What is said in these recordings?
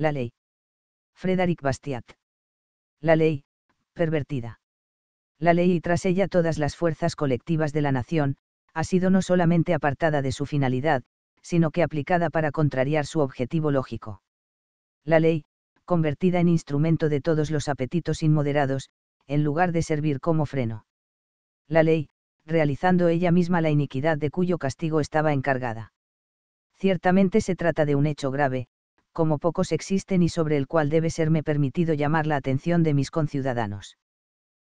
La ley. Frédéric Bastiat. La ley, pervertida. La ley y tras ella todas las fuerzas colectivas de la nación, ha sido no solamente apartada de su finalidad, sino que aplicada para contrariar su objetivo lógico. La ley, convertida en instrumento de todos los apetitos inmoderados, en lugar de servir como freno. La ley, realizando ella misma la iniquidad de cuyo castigo estaba encargada. Ciertamente se trata de un hecho grave, como pocos existen y sobre el cual debe serme permitido llamar la atención de mis conciudadanos.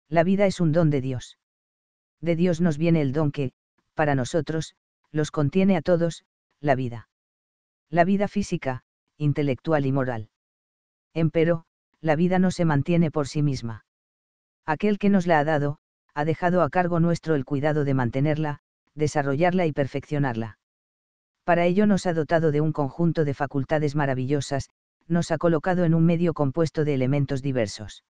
La vida es un don de Dios. De Dios nos viene el don que, para nosotros, los contiene a todos, la vida. La vida física, intelectual y moral. Empero, la vida no se mantiene por sí misma. Aquel que nos la ha dado, ha dejado a cargo nuestro el cuidado de mantenerla, desarrollarla y perfeccionarla. Para ello nos ha dotado de un conjunto de facultades maravillosas, nos ha colocado en un medio compuesto de elementos diversos.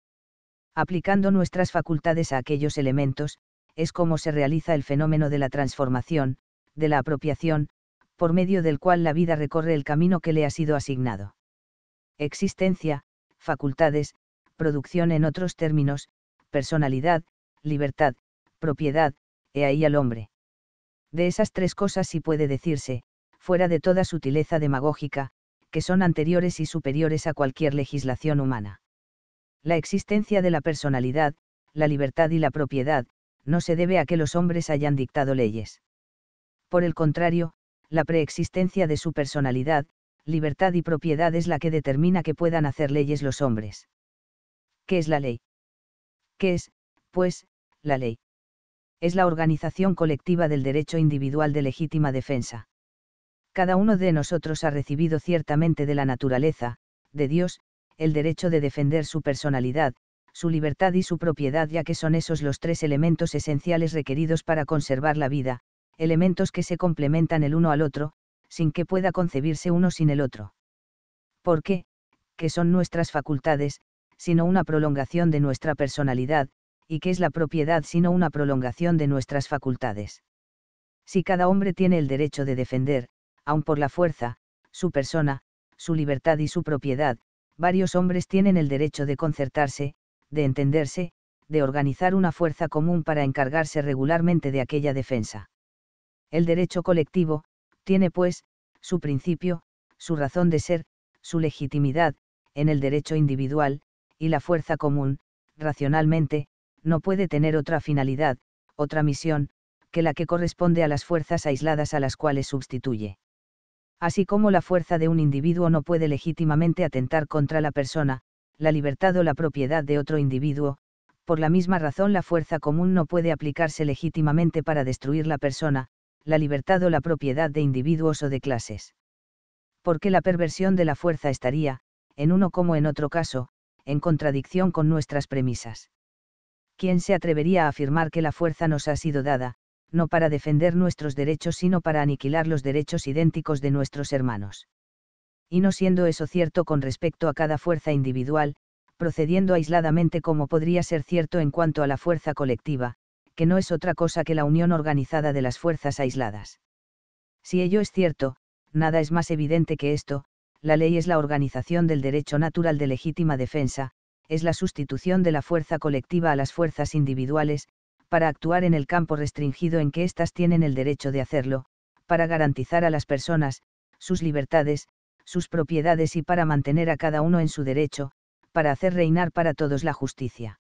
Aplicando nuestras facultades a aquellos elementos, es como se realiza el fenómeno de la transformación, de la apropiación, por medio del cual la vida recorre el camino que le ha sido asignado. Existencia, facultades, producción en otros términos, personalidad, libertad, propiedad, he ahí al hombre. De esas tres cosas sí puede decirse, fuera de toda sutileza demagógica, que son anteriores y superiores a cualquier legislación humana. La existencia de la personalidad, la libertad y la propiedad, no se debe a que los hombres hayan dictado leyes. Por el contrario, la preexistencia de su personalidad, libertad y propiedad es la que determina que puedan hacer leyes los hombres. ¿Qué es la ley? ¿Qué es, pues, la ley? Es la organización colectiva del derecho individual de legítima defensa. Cada uno de nosotros ha recibido ciertamente de la naturaleza, de Dios, el derecho de defender su personalidad, su libertad y su propiedad, ya que son esos los tres elementos esenciales requeridos para conservar la vida, elementos que se complementan el uno al otro, sin que pueda concebirse uno sin el otro. ¿Por qué? ¿Qué son nuestras facultades, sino una prolongación de nuestra personalidad, y qué es la propiedad sino una prolongación de nuestras facultades? Si cada hombre tiene el derecho de defender, aun por la fuerza, su persona, su libertad y su propiedad, varios hombres tienen el derecho de concertarse, de entenderse, de organizar una fuerza común para encargarse regularmente de aquella defensa. El derecho colectivo tiene, pues, su principio, su razón de ser, su legitimidad, en el derecho individual, y la fuerza común, racionalmente, no puede tener otra finalidad, otra misión, que la que corresponde a las fuerzas aisladas a las cuales sustituye. Así como la fuerza de un individuo no puede legítimamente atentar contra la persona, la libertad o la propiedad de otro individuo, por la misma razón la fuerza común no puede aplicarse legítimamente para destruir la persona, la libertad o la propiedad de individuos o de clases. Porque la perversión de la fuerza estaría, en uno como en otro caso, en contradicción con nuestras premisas. ¿Quién se atrevería a afirmar que la fuerza nos ha sido dada, no para defender nuestros derechos sino para aniquilar los derechos idénticos de nuestros hermanos? Y no siendo eso cierto con respecto a cada fuerza individual, procediendo aisladamente como podría ser cierto en cuanto a la fuerza colectiva, que no es otra cosa que la unión organizada de las fuerzas aisladas. Si ello es cierto, nada es más evidente que esto: la ley es la organización del derecho natural de legítima defensa, es la sustitución de la fuerza colectiva a las fuerzas individuales, para actuar en el campo restringido en que éstas tienen el derecho de hacerlo, para garantizar a las personas, sus libertades, sus propiedades y para mantener a cada uno en su derecho, para hacer reinar para todos la justicia.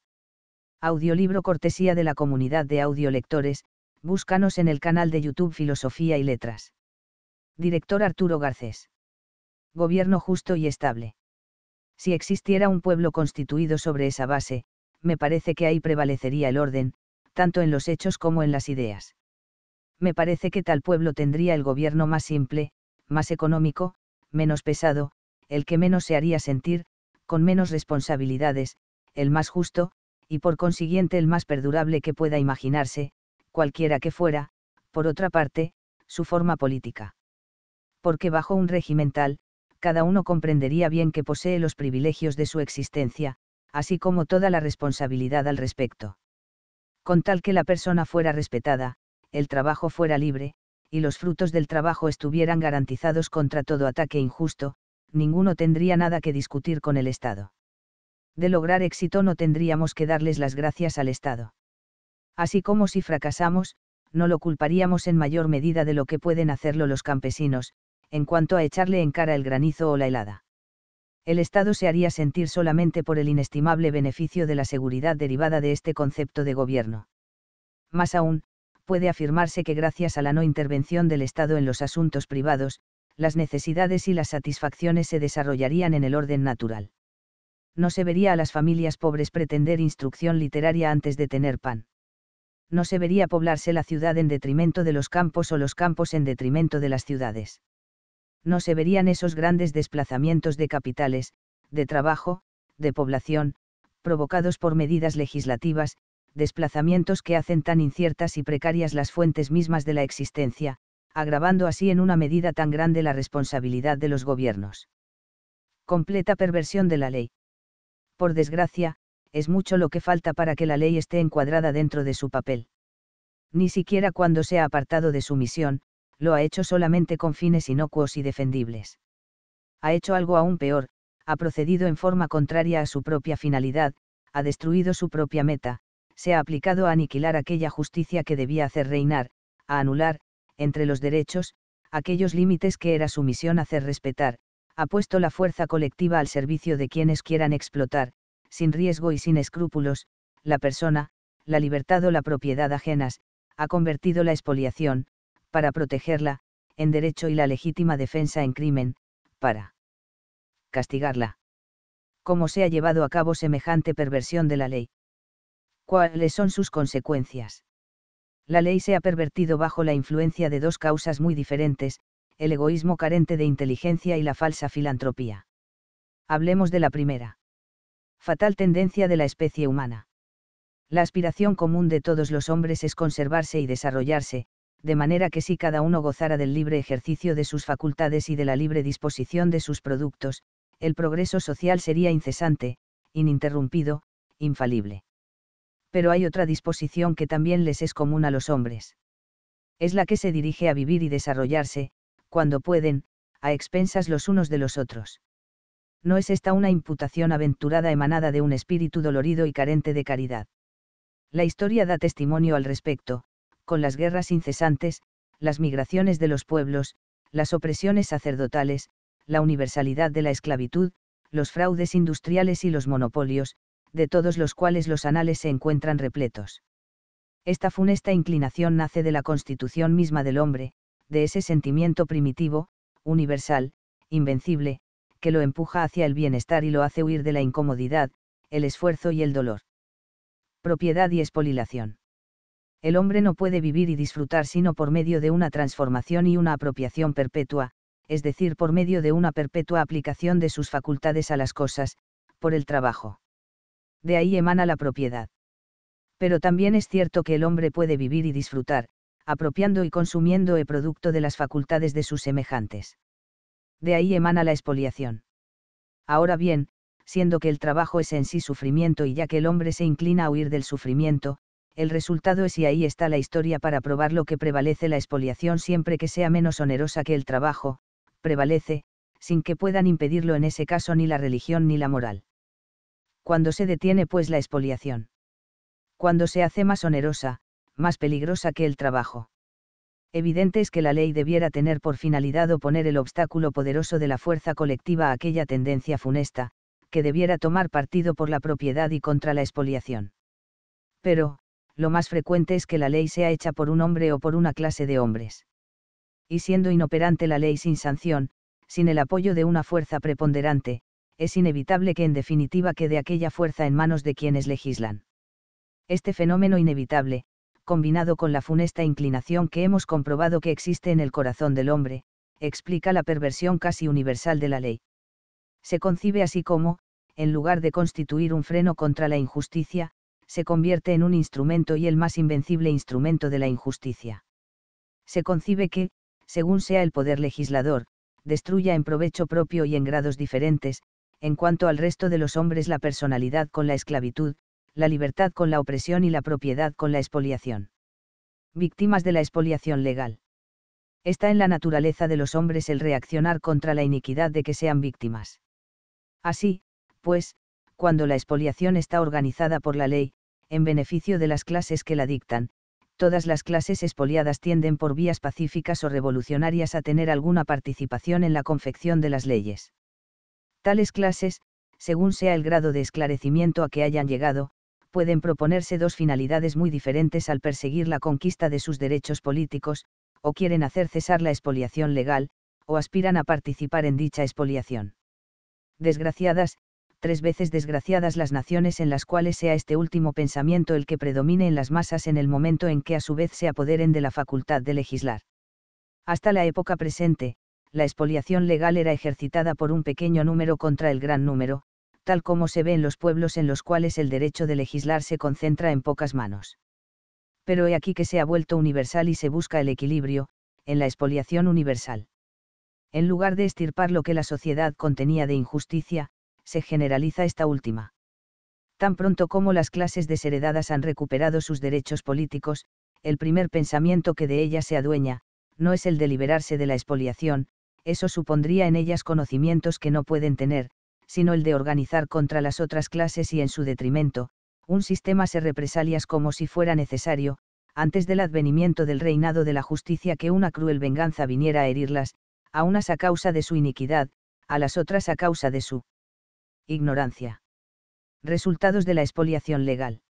Audiolibro cortesía de la comunidad de audiolectores, búscanos en el canal de YouTube Filosofía y Letras. Director Arturo Garcés. Gobierno justo y estable. Si existiera un pueblo constituido sobre esa base, me parece que ahí prevalecería el orden, tanto en los hechos como en las ideas. Me parece que tal pueblo tendría el gobierno más simple, más económico, menos pesado, el que menos se haría sentir, con menos responsabilidades, el más justo, y por consiguiente el más perdurable que pueda imaginarse, cualquiera que fuera, por otra parte, su forma política. Porque bajo un régimen tal, cada uno comprendería bien que posee los privilegios de su existencia, así como toda la responsabilidad al respecto. Con tal que la persona fuera respetada, el trabajo fuera libre, y los frutos del trabajo estuvieran garantizados contra todo ataque injusto, ninguno tendría nada que discutir con el Estado. De lograr éxito no tendríamos que darles las gracias al Estado. Así como si fracasamos, no lo culparíamos en mayor medida de lo que pueden hacerlo los campesinos, en cuanto a echarle en cara el granizo o la helada. El Estado se haría sentir solamente por el inestimable beneficio de la seguridad derivada de este concepto de gobierno. Más aún, puede afirmarse que gracias a la no intervención del Estado en los asuntos privados, las necesidades y las satisfacciones se desarrollarían en el orden natural. No se vería a las familias pobres pretender instrucción literaria antes de tener pan. No se vería poblarse la ciudad en detrimento de los campos o los campos en detrimento de las ciudades. No se verían esos grandes desplazamientos de capitales, de trabajo, de población, provocados por medidas legislativas, desplazamientos que hacen tan inciertas y precarias las fuentes mismas de la existencia, agravando así en una medida tan grande la responsabilidad de los gobiernos. Completa perversión de la ley. Por desgracia, es mucho lo que falta para que la ley esté encuadrada dentro de su papel. Ni siquiera cuando se ha apartado de su misión, lo ha hecho solamente con fines inocuos y defendibles. Ha hecho algo aún peor, ha procedido en forma contraria a su propia finalidad, ha destruido su propia meta, se ha aplicado a aniquilar aquella justicia que debía hacer reinar, a anular, entre los derechos, aquellos límites que era su misión hacer respetar, ha puesto la fuerza colectiva al servicio de quienes quieran explotar, sin riesgo y sin escrúpulos, la persona, la libertad o la propiedad ajenas, ha convertido la expoliación, para protegerla, en derecho y la legítima defensa en crimen, para castigarla. ¿Cómo se ha llevado a cabo semejante perversión de la ley? ¿Cuáles son sus consecuencias? La ley se ha pervertido bajo la influencia de dos causas muy diferentes, el egoísmo carente de inteligencia y la falsa filantropía. Hablemos de la primera. Fatal tendencia de la especie humana. La aspiración común de todos los hombres es conservarse y desarrollarse, de manera que si cada uno gozara del libre ejercicio de sus facultades y de la libre disposición de sus productos, el progreso social sería incesante, ininterrumpido, infalible. Pero hay otra disposición que también les es común a los hombres. Es la que se dirige a vivir y desarrollarse, cuando pueden, a expensas los unos de los otros. ¿No es esta una imputación aventurada emanada de un espíritu dolorido y carente de caridad? La historia da testimonio al respecto, con las guerras incesantes, las migraciones de los pueblos, las opresiones sacerdotales, la universalidad de la esclavitud, los fraudes industriales y los monopolios, de todos los cuales los anales se encuentran repletos. Esta funesta inclinación nace de la constitución misma del hombre, de ese sentimiento primitivo, universal, invencible, que lo empuja hacia el bienestar y lo hace huir de la incomodidad, el esfuerzo y el dolor. Propiedad y expoliación. El hombre no puede vivir y disfrutar sino por medio de una transformación y una apropiación perpetua, es decir, por medio de una perpetua aplicación de sus facultades a las cosas, por el trabajo. De ahí emana la propiedad. Pero también es cierto que el hombre puede vivir y disfrutar, apropiando y consumiendo el producto de las facultades de sus semejantes. De ahí emana la expoliación. Ahora bien, siendo que el trabajo es en sí sufrimiento y ya que el hombre se inclina a huir del sufrimiento, el resultado es, y ahí está la historia para probar lo que prevalece la expoliación siempre que sea menos onerosa que el trabajo, prevalece, sin que puedan impedirlo en ese caso ni la religión ni la moral. Cuando se detiene pues la expoliación. Cuando se hace más onerosa, más peligrosa que el trabajo. Evidente es que la ley debiera tener por finalidad oponer el obstáculo poderoso de la fuerza colectiva a aquella tendencia funesta, que debiera tomar partido por la propiedad y contra la expoliación. Pero, lo más frecuente es que la ley sea hecha por un hombre o por una clase de hombres. Y siendo inoperante la ley sin sanción, sin el apoyo de una fuerza preponderante, es inevitable que en definitiva quede aquella fuerza en manos de quienes legislan. Este fenómeno inevitable, combinado con la funesta inclinación que hemos comprobado que existe en el corazón del hombre, explica la perversión casi universal de la ley. Se concibe así como, en lugar de constituir un freno contra la injusticia, se convierte en un instrumento y el más invencible instrumento de la injusticia. Se concibe que, según sea el poder legislador, destruya en provecho propio y en grados diferentes, en cuanto al resto de los hombres la personalidad con la esclavitud, la libertad con la opresión y la propiedad con la expoliación. Víctimas de la expoliación legal. está en la naturaleza de los hombres el reaccionar contra la iniquidad de que sean víctimas. Así, pues, cuando la expoliación está organizada por la ley, en beneficio de las clases que la dictan, todas las clases expoliadas tienden por vías pacíficas o revolucionarias a tener alguna participación en la confección de las leyes. Tales clases, según sea el grado de esclarecimiento a que hayan llegado, pueden proponerse dos finalidades muy diferentes al perseguir la conquista de sus derechos políticos, o quieren hacer cesar la expoliación legal, o aspiran a participar en dicha expoliación. Desgraciadas, tres veces desgraciadas las naciones en las cuales sea este último pensamiento el que predomine en las masas en el momento en que a su vez se apoderen de la facultad de legislar. Hasta la época presente, la expoliación legal era ejercitada por un pequeño número contra el gran número, tal como se ve en los pueblos en los cuales el derecho de legislar se concentra en pocas manos. Pero he aquí que se ha vuelto universal y se busca el equilibrio, en la expoliación universal. En lugar de extirpar lo que la sociedad contenía de injusticia, se generaliza esta última. Tan pronto como las clases desheredadas han recuperado sus derechos políticos, el primer pensamiento que de ellas se adueña, no es el de liberarse de la expoliación, eso supondría en ellas conocimientos que no pueden tener, sino el de organizar contra las otras clases y en su detrimento, un sistema de represalias como si fuera necesario, antes del advenimiento del reinado de la justicia que una cruel venganza viniera a herirlas, a unas a causa de su iniquidad, a las otras a causa de su ignorancia. Resultados de la expoliación legal.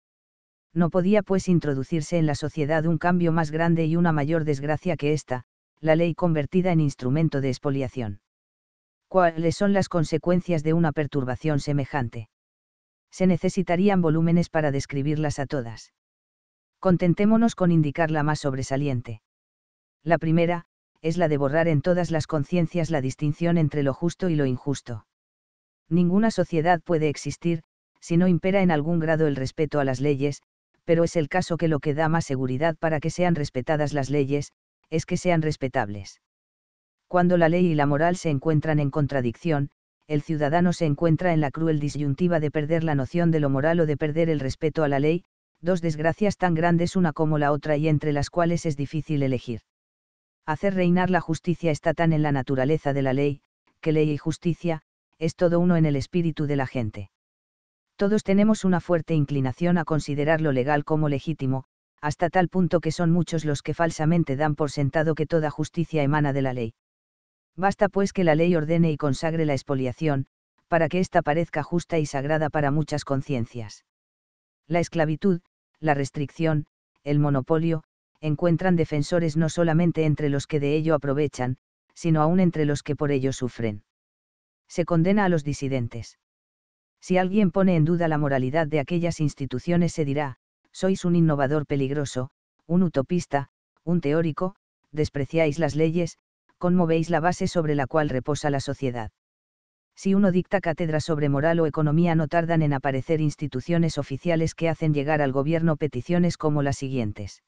No podía pues introducirse en la sociedad un cambio más grande y una mayor desgracia que esta, la ley convertida en instrumento de expoliación. ¿Cuáles son las consecuencias de una perturbación semejante? Se necesitarían volúmenes para describirlas a todas. Contentémonos con indicar la más sobresaliente. La primera, es la de borrar en todas las conciencias la distinción entre lo justo y lo injusto. Ninguna sociedad puede existir, si no impera en algún grado el respeto a las leyes, pero es el caso que lo que da más seguridad para que sean respetadas las leyes, es que sean respetables. Cuando la ley y la moral se encuentran en contradicción, el ciudadano se encuentra en la cruel disyuntiva de perder la noción de lo moral o de perder el respeto a la ley, dos desgracias tan grandes una como la otra y entre las cuales es difícil elegir. Hacer reinar la justicia está tan en la naturaleza de la ley, que ley y justicia, es todo uno en el espíritu de la gente. Todos tenemos una fuerte inclinación a considerar lo legal como legítimo, hasta tal punto que son muchos los que falsamente dan por sentado que toda justicia emana de la ley. Basta pues que la ley ordene y consagre la expoliación, para que ésta parezca justa y sagrada para muchas conciencias. La esclavitud, la restricción, el monopolio, encuentran defensores no solamente entre los que de ello aprovechan, sino aún entre los que por ello sufren. Se condena a los disidentes. Si alguien pone en duda la moralidad de aquellas instituciones se dirá, sois un innovador peligroso, un utopista, un teórico, despreciáis las leyes, conmovéis la base sobre la cual reposa la sociedad. Si uno dicta cátedra sobre moral o economía no tardan en aparecer instituciones oficiales que hacen llegar al gobierno peticiones como las siguientes.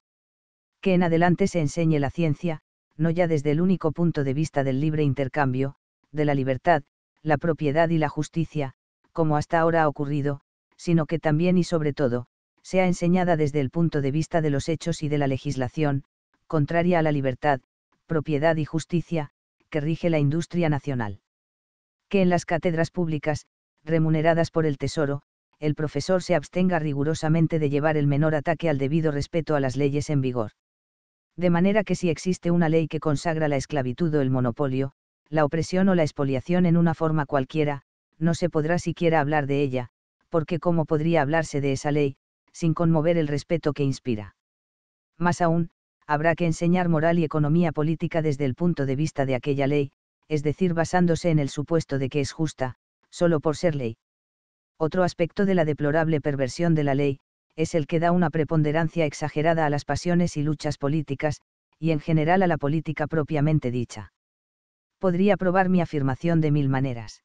Que en adelante se enseñe la ciencia, no ya desde el único punto de vista del libre intercambio, de la libertad, la propiedad y la justicia, como hasta ahora ha ocurrido, sino que también y sobre todo, sea enseñada desde el punto de vista de los hechos y de la legislación, contraria a la libertad, propiedad y justicia, que rige la industria nacional. Que en las cátedras públicas, remuneradas por el Tesoro, el profesor se abstenga rigurosamente de llevar el menor ataque al debido respeto a las leyes en vigor. De manera que si existe una ley que consagra la esclavitud o el monopolio, la opresión o la expoliación en una forma cualquiera, no se podrá siquiera hablar de ella, porque ¿cómo podría hablarse de esa ley, sin conmover el respeto que inspira? Más aún, habrá que enseñar moral y economía política desde el punto de vista de aquella ley, es decir, basándose en el supuesto de que es justa, solo por ser ley. Otro aspecto de la deplorable perversión de la ley, es el que da una preponderancia exagerada a las pasiones y luchas políticas, y en general a la política propiamente dicha. Podría probar mi afirmación de mil maneras.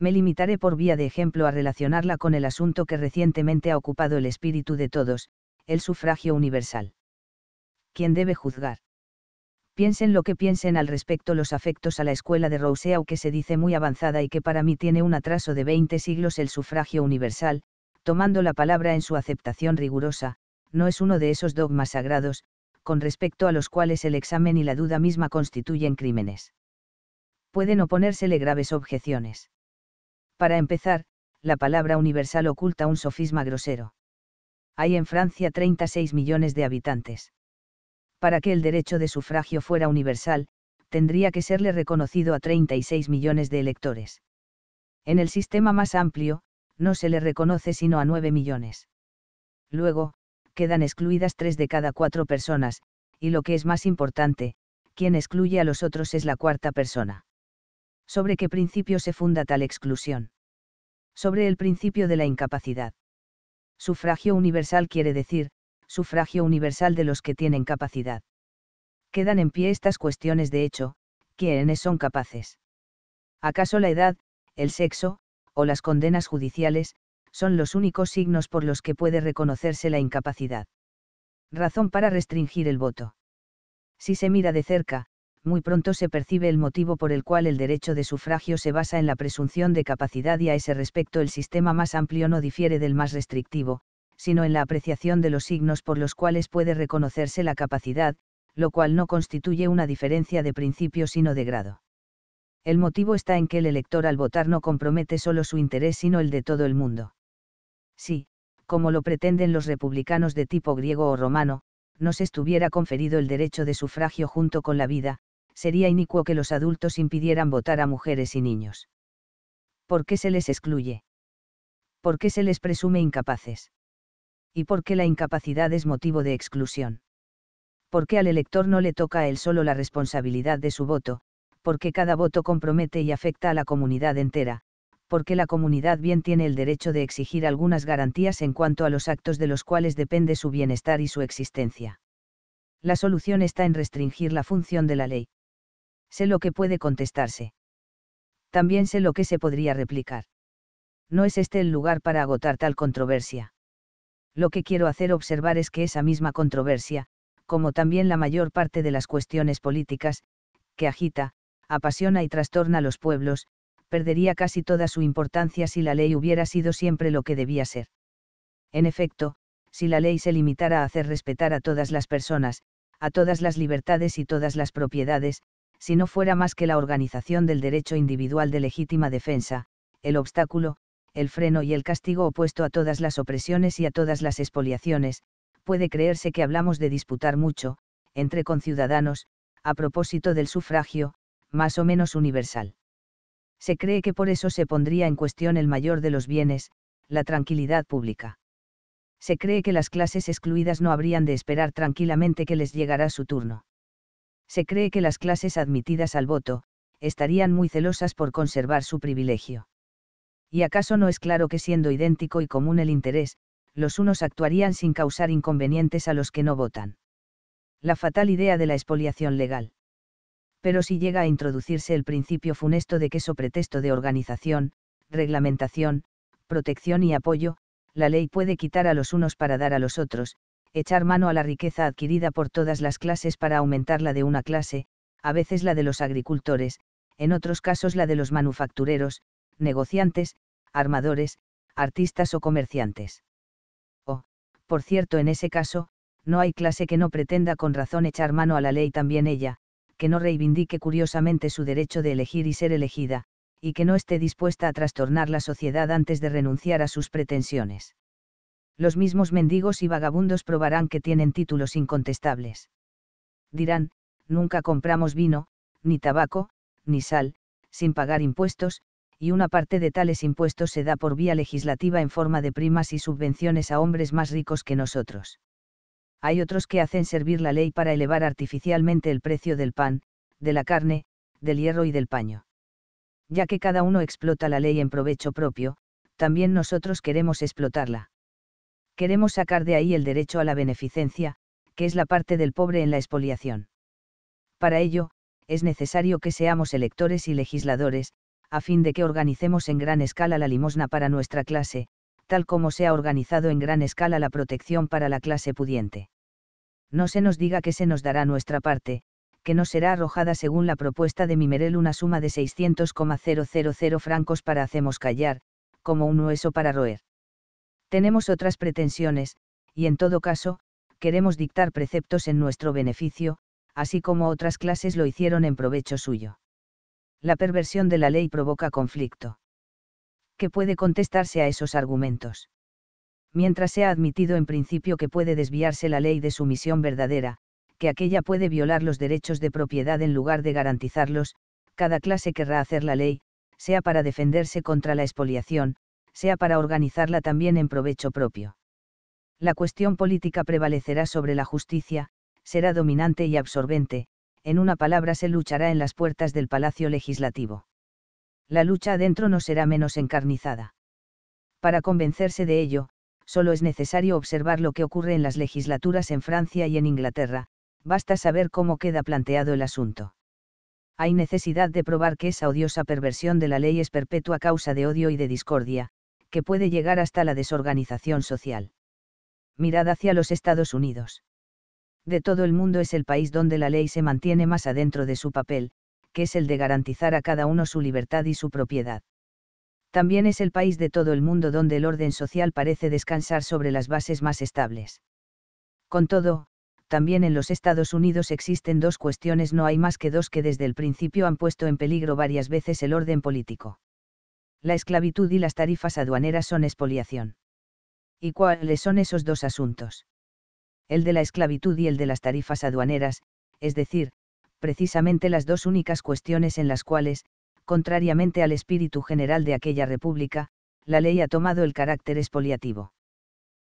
Me limitaré por vía de ejemplo a relacionarla con el asunto que recientemente ha ocupado el espíritu de todos, el sufragio universal. ¿Quién debe juzgar? Piensen lo que piensen al respecto los afectos a la escuela de Rousseau que se dice muy avanzada y que para mí tiene un atraso de 20 siglos el sufragio universal, tomando la palabra en su aceptación rigurosa, no es uno de esos dogmas sagrados, con respecto a los cuales el examen y la duda misma constituyen crímenes. Pueden oponérsele graves objeciones. Para empezar, la palabra universal oculta un sofisma grosero. Hay en Francia 36 millones de habitantes. Para que el derecho de sufragio fuera universal, tendría que serle reconocido a 36 millones de electores. En el sistema más amplio, no se le reconoce sino a 9 millones. Luego, quedan excluidas 3 de cada 4 personas, y lo que es más importante, quien excluye a los otros es la cuarta persona. ¿Sobre qué principio se funda tal exclusión? Sobre el principio de la incapacidad. Sufragio universal quiere decir, sufragio universal de los que tienen capacidad. Quedan en pie estas cuestiones de hecho, ¿quiénes son capaces? ¿Acaso la edad, el sexo, o las condenas judiciales, son los únicos signos por los que puede reconocerse la incapacidad? Razón para restringir el voto. Si se mira de cerca, muy pronto se percibe el motivo por el cual el derecho de sufragio se basa en la presunción de capacidad y a ese respecto el sistema más amplio no difiere del más restrictivo, sino en la apreciación de los signos por los cuales puede reconocerse la capacidad, lo cual no constituye una diferencia de principio sino de grado. El motivo está en que el elector al votar no compromete solo su interés sino el de todo el mundo. Si, como lo pretenden los republicanos de tipo griego o romano, no se estuviera conferido el derecho de sufragio junto con la vida, sería inicuo que los adultos impidieran votar a mujeres y niños. ¿Por qué se les excluye? ¿Por qué se les presume incapaces? ¿Y por qué la incapacidad es motivo de exclusión? ¿Por qué al elector no le toca a él solo la responsabilidad de su voto? Porque cada voto compromete y afecta a la comunidad entera, porque la comunidad bien tiene el derecho de exigir algunas garantías en cuanto a los actos de los cuales depende su bienestar y su existencia. La solución está en restringir la función de la ley. Sé lo que puede contestarse. También sé lo que se podría replicar. No es este el lugar para agotar tal controversia. Lo que quiero hacer observar es que esa misma controversia, como también la mayor parte de las cuestiones políticas, que agita, apasiona y trastorna a los pueblos, perdería casi toda su importancia si la ley hubiera sido siempre lo que debía ser. En efecto, si la ley se limitara a hacer respetar a todas las personas, a todas las libertades y todas las propiedades, si no fuera más que la organización del derecho individual de legítima defensa, el obstáculo, el freno y el castigo opuesto a todas las opresiones y a todas las expoliaciones, puede creerse que hablamos de disputar mucho, entre conciudadanos, a propósito del sufragio, más o menos universal. Se cree que por eso se pondría en cuestión el mayor de los bienes, la tranquilidad pública. Se cree que las clases excluidas no habrían de esperar tranquilamente que les llegará su turno. Se cree que las clases admitidas al voto, estarían muy celosas por conservar su privilegio. ¿Y acaso no es claro que siendo idéntico y común el interés, los unos actuarían sin causar inconvenientes a los que no votan? La fatal idea de la expoliación legal. Pero si llega a introducirse el principio funesto de que, so pretexto de organización, reglamentación, protección y apoyo, la ley puede quitar a los unos para dar a los otros, echar mano a la riqueza adquirida por todas las clases para aumentar la de una clase, a veces la de los agricultores, en otros casos la de los manufactureros, negociantes, armadores, artistas o comerciantes. O, por cierto, en ese caso, no hay clase que no pretenda con razón echar mano a la ley también ella, que no reivindique curiosamente su derecho de elegir y ser elegida, y que no esté dispuesta a trastornar la sociedad antes de renunciar a sus pretensiones. Los mismos mendigos y vagabundos probarán que tienen títulos incontestables. Dirán, nunca compramos vino, ni tabaco, ni sal, sin pagar impuestos, y una parte de tales impuestos se da por vía legislativa en forma de primas y subvenciones a hombres más ricos que nosotros. Hay otros que hacen servir la ley para elevar artificialmente el precio del pan, de la carne, del hierro y del paño. Ya que cada uno explota la ley en provecho propio, también nosotros queremos explotarla. Queremos sacar de ahí el derecho a la beneficencia, que es la parte del pobre en la expoliación. Para ello, es necesario que seamos electores y legisladores, a fin de que organicemos en gran escala la limosna para nuestra clase, tal como se ha organizado en gran escala la protección para la clase pudiente. No se nos diga que se nos dará nuestra parte, que nos será arrojada según la propuesta de Mimerel una suma de 600,000 francos para hacemos callar, como un hueso para roer. Tenemos otras pretensiones, y en todo caso, queremos dictar preceptos en nuestro beneficio, así como otras clases lo hicieron en provecho suyo. La perversión de la ley provoca conflicto. ¿Qué puede contestarse a esos argumentos? Mientras sea admitido en principio que puede desviarse la ley de su misión verdadera, que aquella puede violar los derechos de propiedad en lugar de garantizarlos, cada clase querrá hacer la ley, sea para defenderse contra la expoliación, sea para organizarla también en provecho propio. La cuestión política prevalecerá sobre la justicia, será dominante y absorbente, en una palabra se luchará en las puertas del Palacio Legislativo. La lucha adentro no será menos encarnizada. Para convencerse de ello, solo es necesario observar lo que ocurre en las legislaturas en Francia y en Inglaterra, basta saber cómo queda planteado el asunto. Hay necesidad de probar que esa odiosa perversión de la ley es perpetua causa de odio y de discordia, que puede llegar hasta la desorganización social. Mirad hacia los Estados Unidos. De todo el mundo es el país donde la ley se mantiene más adentro de su papel, que es el de garantizar a cada uno su libertad y su propiedad. También es el país de todo el mundo donde el orden social parece descansar sobre las bases más estables. Con todo, también en los Estados Unidos existen dos cuestiones, no hay más que dos, que desde el principio han puesto en peligro varias veces el orden político. La esclavitud y las tarifas aduaneras son expoliación. ¿Y cuáles son esos dos asuntos? El de la esclavitud y el de las tarifas aduaneras, es decir, precisamente las dos únicas cuestiones en las cuales, contrariamente al espíritu general de aquella república, la ley ha tomado el carácter expoliativo.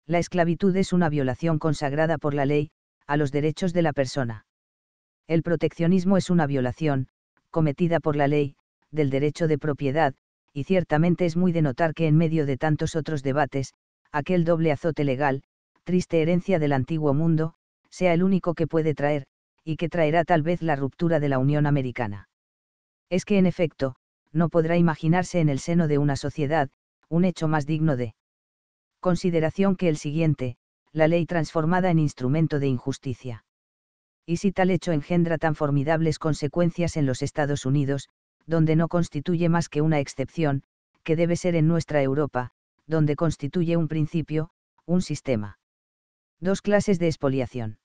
La esclavitud es una violación consagrada por la ley, a los derechos de la persona. El proteccionismo es una violación, cometida por la ley, del derecho de propiedad, y ciertamente es muy de notar que en medio de tantos otros debates, aquel doble azote legal, triste herencia del antiguo mundo, sea el único que puede traer, y que traerá tal vez la ruptura de la Unión Americana. Es que en efecto, no podrá imaginarse en el seno de una sociedad, un hecho más digno de consideración que el siguiente, la ley transformada en instrumento de injusticia. Y si tal hecho engendra tan formidables consecuencias en los Estados Unidos, donde no constituye más que una excepción, que debe ser en nuestra Europa, donde constituye un principio, un sistema. Dos clases de expoliación.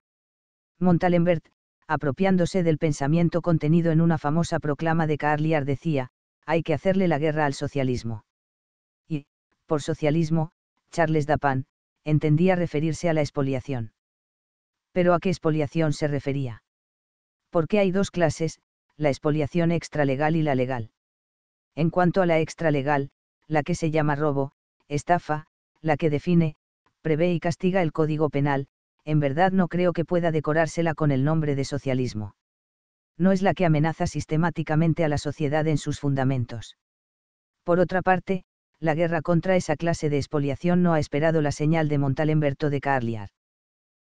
Montalembert, apropiándose del pensamiento contenido en una famosa proclama de Cagliar, decía, hay que hacerle la guerra al socialismo. Y, por socialismo, Charles Dapin entendía referirse a la expoliación. ¿Pero a qué expoliación se refería? Porque hay dos clases, la expoliación extralegal y la legal. En cuanto a la extralegal, la que se llama robo, estafa, la que define, prevé y castiga el Código Penal, en verdad no creo que pueda decorársela con el nombre de socialismo. No es la que amenaza sistemáticamente a la sociedad en sus fundamentos. Por otra parte, la guerra contra esa clase de expoliación no ha esperado la señal de Montalembert o de Cagliar.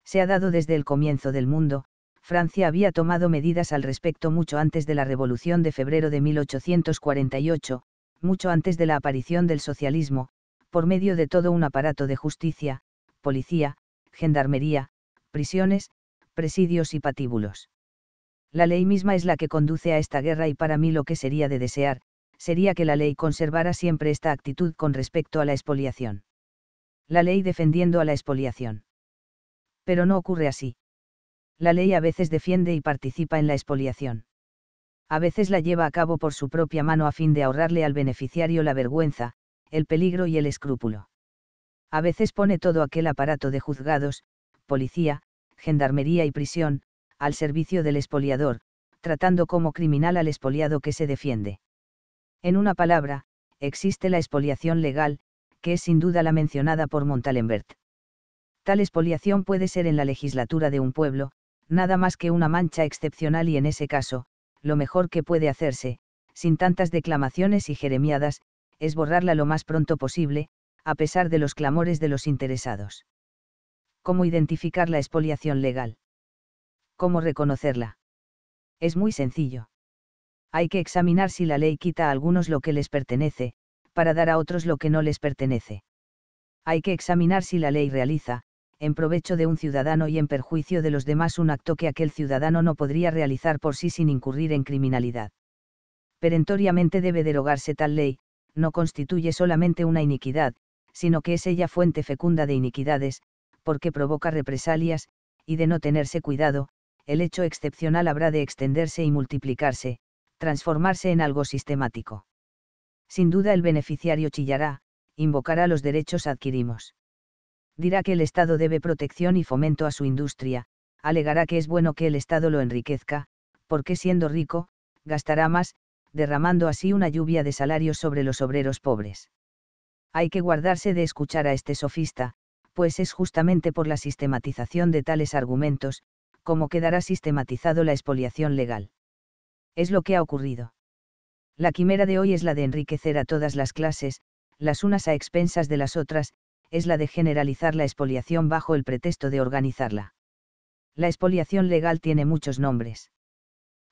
Se ha dado desde el comienzo del mundo, Francia había tomado medidas al respecto mucho antes de la Revolución de Febrero de 1848, mucho antes de la aparición del socialismo, por medio de todo un aparato de justicia, policía, gendarmería, prisiones, presidios y patíbulos. La ley misma es la que conduce a esta guerra y para mí lo que sería de desear, sería que la ley conservara siempre esta actitud con respecto a la expoliación. La ley defendiendo a la expoliación. Pero no ocurre así. La ley a veces defiende y participa en la expoliación. A veces la lleva a cabo por su propia mano a fin de ahorrarle al beneficiario la vergüenza, el peligro y el escrúpulo. A veces pone todo aquel aparato de juzgados, policía, gendarmería y prisión, al servicio del expoliador, tratando como criminal al expoliado que se defiende. En una palabra, existe la expoliación legal, que es sin duda la mencionada por Montalembert. Tal expoliación puede ser en la legislatura de un pueblo, nada más que una mancha excepcional y en ese caso, lo mejor que puede hacerse, sin tantas declamaciones y jeremiadas, es borrarla lo más pronto posible, a pesar de los clamores de los interesados. ¿Cómo identificar la expoliación legal? ¿Cómo reconocerla? Es muy sencillo. Hay que examinar si la ley quita a algunos lo que les pertenece, para dar a otros lo que no les pertenece. Hay que examinar si la ley realiza, en provecho de un ciudadano y en perjuicio de los demás, un acto que aquel ciudadano no podría realizar por sí sin incurrir en criminalidad. Perentoriamente debe derogarse tal ley, no constituye solamente una iniquidad, sino que es ella fuente fecunda de iniquidades, porque provoca represalias, y de no tenerse cuidado, el hecho excepcional habrá de extenderse y multiplicarse, transformarse en algo sistemático. Sin duda el beneficiario chillará, invocará los derechos adquirimos. Dirá que el Estado debe protección y fomento a su industria, alegará que es bueno que el Estado lo enriquezca, porque siendo rico, gastará más, derramando así una lluvia de salarios sobre los obreros pobres. Hay que guardarse de escuchar a este sofista, pues es justamente por la sistematización de tales argumentos, como quedará sistematizado la expoliación legal. Es lo que ha ocurrido. La quimera de hoy es la de enriquecer a todas las clases, las unas a expensas de las otras, es la de generalizar la expoliación bajo el pretexto de organizarla. La expoliación legal tiene muchos nombres.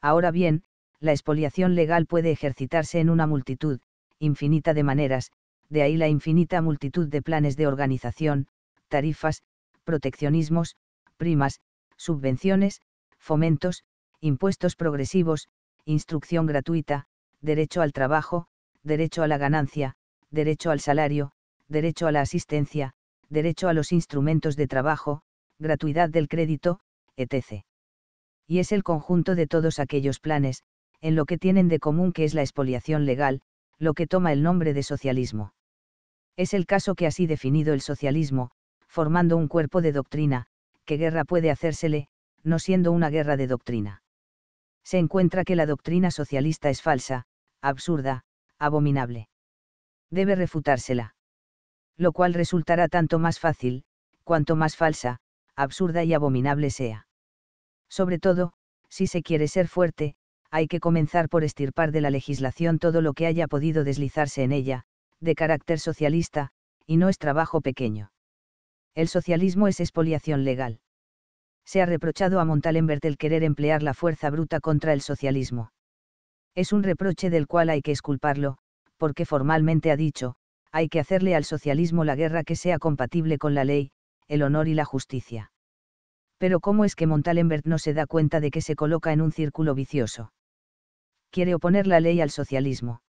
Ahora bien, la expoliación legal puede ejercitarse en una multitud, infinita de maneras, de ahí la infinita multitud de planes de organización, tarifas, proteccionismos, primas, subvenciones, fomentos, impuestos progresivos, instrucción gratuita, derecho al trabajo, derecho a la ganancia, derecho al salario, derecho a la asistencia, derecho a los instrumentos de trabajo, gratuidad del crédito, etc. Y es el conjunto de todos aquellos planes, en lo que tienen de común que es la expoliación legal, lo que toma el nombre de socialismo. Es el caso que así definido el socialismo, formando un cuerpo de doctrina, que guerra puede hacérsele, no siendo una guerra de doctrina. Se encuentra que la doctrina socialista es falsa, absurda, abominable. Debe refutársela. Lo cual resultará tanto más fácil, cuanto más falsa, absurda y abominable sea. Sobre todo, si se quiere ser fuerte, hay que comenzar por extirpar de la legislación todo lo que haya podido deslizarse en ella, de carácter socialista, y no es trabajo pequeño. El socialismo es expoliación legal. Se ha reprochado a Montalembert el querer emplear la fuerza bruta contra el socialismo. Es un reproche del cual hay que exculparlo, porque formalmente ha dicho, hay que hacerle al socialismo la guerra que sea compatible con la ley, el honor y la justicia. Pero ¿cómo es que Montalembert no se da cuenta de que se coloca en un círculo vicioso? Quiere oponer la ley al socialismo.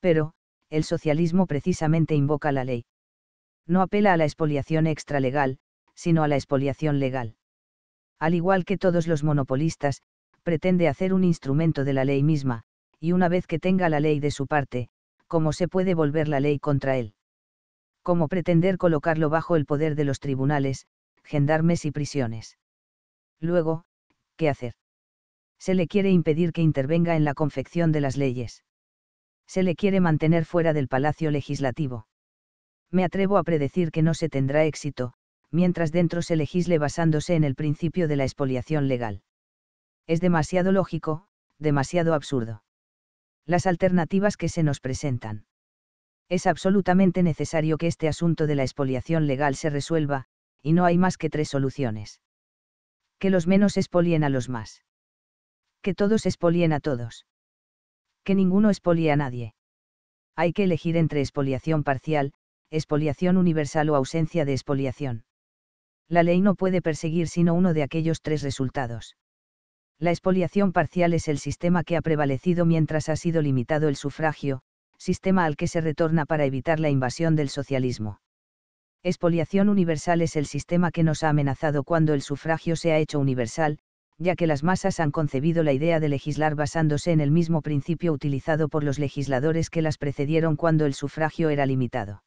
Pero, el socialismo precisamente invoca la ley. No apela a la expoliación extralegal, sino a la expoliación legal. Al igual que todos los monopolistas, pretende hacer un instrumento de la ley misma, y una vez que tenga la ley de su parte, ¿cómo se puede volver la ley contra él? ¿Cómo pretender colocarlo bajo el poder de los tribunales, gendarmes y prisiones? Luego, ¿qué hacer? Se le quiere impedir que intervenga en la confección de las leyes. Se le quiere mantener fuera del Palacio Legislativo. Me atrevo a predecir que no se tendrá éxito, mientras dentro se legisle basándose en el principio de la expoliación legal. Es demasiado lógico, demasiado absurdo. Las alternativas que se nos presentan. Es absolutamente necesario que este asunto de la expoliación legal se resuelva, y no hay más que tres soluciones. Que los menos expolien a los más. Que todos expolien a todos. Que ninguno expolie a nadie. Hay que elegir entre expoliación parcial, expoliación universal o ausencia de expoliación. La ley no puede perseguir sino uno de aquellos tres resultados. La expoliación parcial es el sistema que ha prevalecido mientras ha sido limitado el sufragio, sistema al que se retorna para evitar la invasión del socialismo. Expoliación universal es el sistema que nos ha amenazado cuando el sufragio se ha hecho universal, ya que las masas han concebido la idea de legislar basándose en el mismo principio utilizado por los legisladores que las precedieron cuando el sufragio era limitado.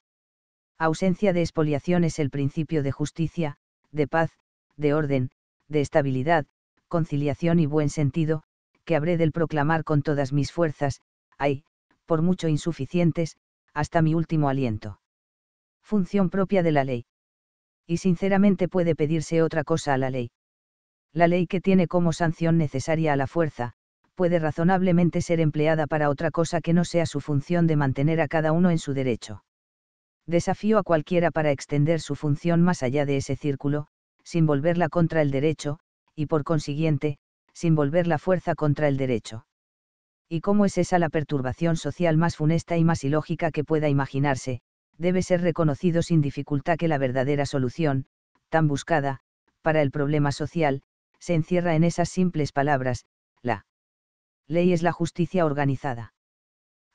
Ausencia de expoliación es el principio de justicia, de paz, de orden, de estabilidad, conciliación y buen sentido, que habré de proclamar con todas mis fuerzas, ay, por mucho insuficientes, hasta mi último aliento. Función propia de la ley. Y sinceramente puede pedirse otra cosa a la ley. La ley que tiene como sanción necesaria a la fuerza, puede razonablemente ser empleada para otra cosa que no sea su función de mantener a cada uno en su derecho. Desafío a cualquiera para extender su función más allá de ese círculo, sin volverla contra el derecho, y por consiguiente, sin volver la fuerza contra el derecho. ¿Y cómo es esa la perturbación social más funesta y más ilógica que pueda imaginarse? Debe ser reconocido sin dificultad que la verdadera solución, tan buscada, para el problema social, se encierra en esas simples palabras, la ley es la justicia organizada.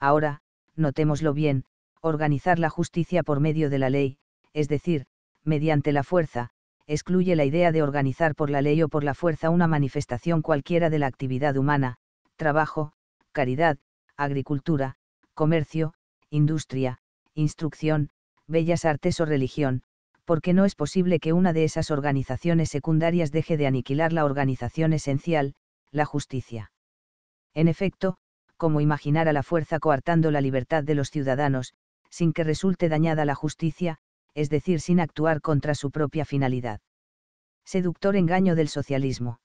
Ahora, notémoslo bien, organizar la justicia por medio de la ley, es decir, mediante la fuerza, excluye la idea de organizar por la ley o por la fuerza una manifestación cualquiera de la actividad humana, trabajo, caridad, agricultura, comercio, industria, instrucción, bellas artes o religión, porque no es posible que una de esas organizaciones secundarias deje de aniquilar la organización esencial, la justicia. En efecto, como imaginar a la fuerza coartando la libertad de los ciudadanos, sin que resulte dañada la justicia, es decir, sin actuar contra su propia finalidad. Seductor engaño del socialismo.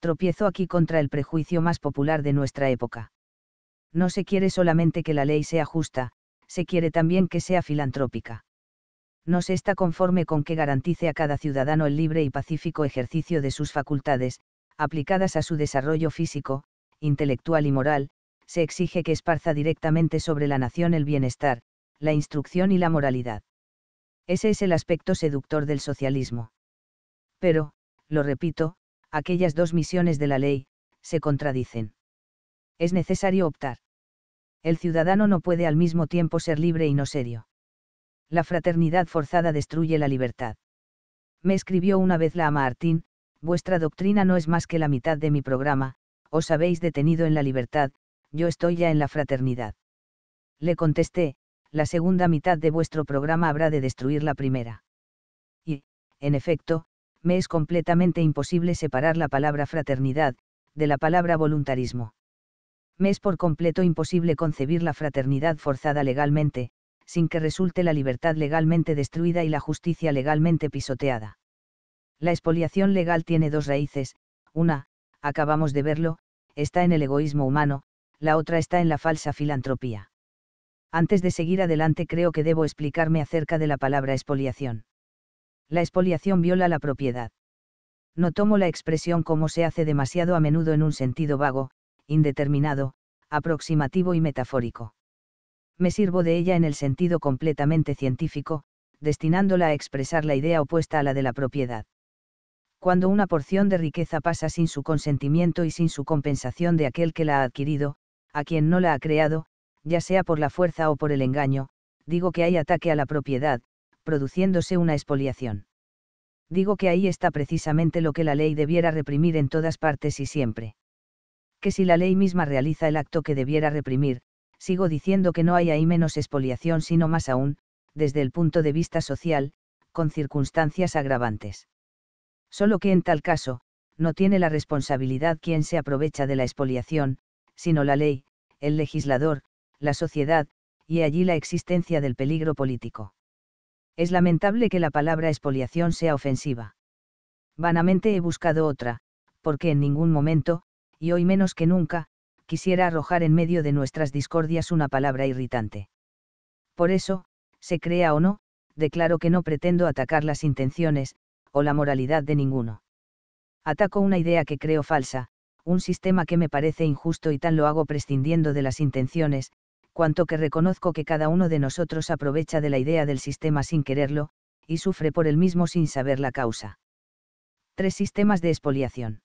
Tropiezo aquí contra el prejuicio más popular de nuestra época. No se quiere solamente que la ley sea justa, se quiere también que sea filantrópica. No se está conforme con que garantice a cada ciudadano el libre y pacífico ejercicio de sus facultades, aplicadas a su desarrollo físico, intelectual y moral, se exige que esparza directamente sobre la nación el bienestar, la instrucción y la moralidad. Ese es el aspecto seductor del socialismo. Pero, lo repito, aquellas dos misiones de la ley, se contradicen. Es necesario optar. El ciudadano no puede al mismo tiempo ser libre y no serio. La fraternidad forzada destruye la libertad. Me escribió una vez la ama Martín, vuestra doctrina no es más que la mitad de mi programa, os habéis detenido en la libertad, yo estoy ya en la fraternidad. Le contesté, la segunda mitad de vuestro programa habrá de destruir la primera. Y, en efecto, me es completamente imposible separar la palabra fraternidad, de la palabra voluntarismo. Me es por completo imposible concebir la fraternidad forzada legalmente, sin que resulte la libertad legalmente destruida y la justicia legalmente pisoteada. La expoliación legal tiene dos raíces, una, acabamos de verlo, está en el egoísmo humano, la otra está en la falsa filantropía. Antes de seguir adelante creo que debo explicarme acerca de la palabra expoliación. La expoliación viola la propiedad. No tomo la expresión como se hace demasiado a menudo en un sentido vago, indeterminado, aproximativo y metafórico. Me sirvo de ella en el sentido completamente científico, destinándola a expresar la idea opuesta a la de la propiedad. Cuando una porción de riqueza pasa sin su consentimiento y sin su compensación de aquel que la ha adquirido, a quien no la ha creado, ya sea por la fuerza o por el engaño, digo que hay ataque a la propiedad, produciéndose una expoliación. Digo que ahí está precisamente lo que la ley debiera reprimir en todas partes y siempre. Que si la ley misma realiza el acto que debiera reprimir, sigo diciendo que no hay ahí menos expoliación sino más aún, desde el punto de vista social, con circunstancias agravantes. Solo que en tal caso, no tiene la responsabilidad quien se aprovecha de la expoliación, sino la ley, el legislador, la sociedad, y allí la existencia del peligro político. Es lamentable que la palabra expoliación sea ofensiva. Vanamente he buscado otra, porque en ningún momento, y hoy menos que nunca, quisiera arrojar en medio de nuestras discordias una palabra irritante. Por eso, se crea o no, declaro que no pretendo atacar las intenciones, o la moralidad de ninguno. Ataco una idea que creo falsa, un sistema que me parece injusto y tan lo hago prescindiendo de las intenciones, cuanto que reconozco que cada uno de nosotros aprovecha de la idea del sistema sin quererlo, y sufre por el mismo sin saber la causa. 3 sistemas de expoliación.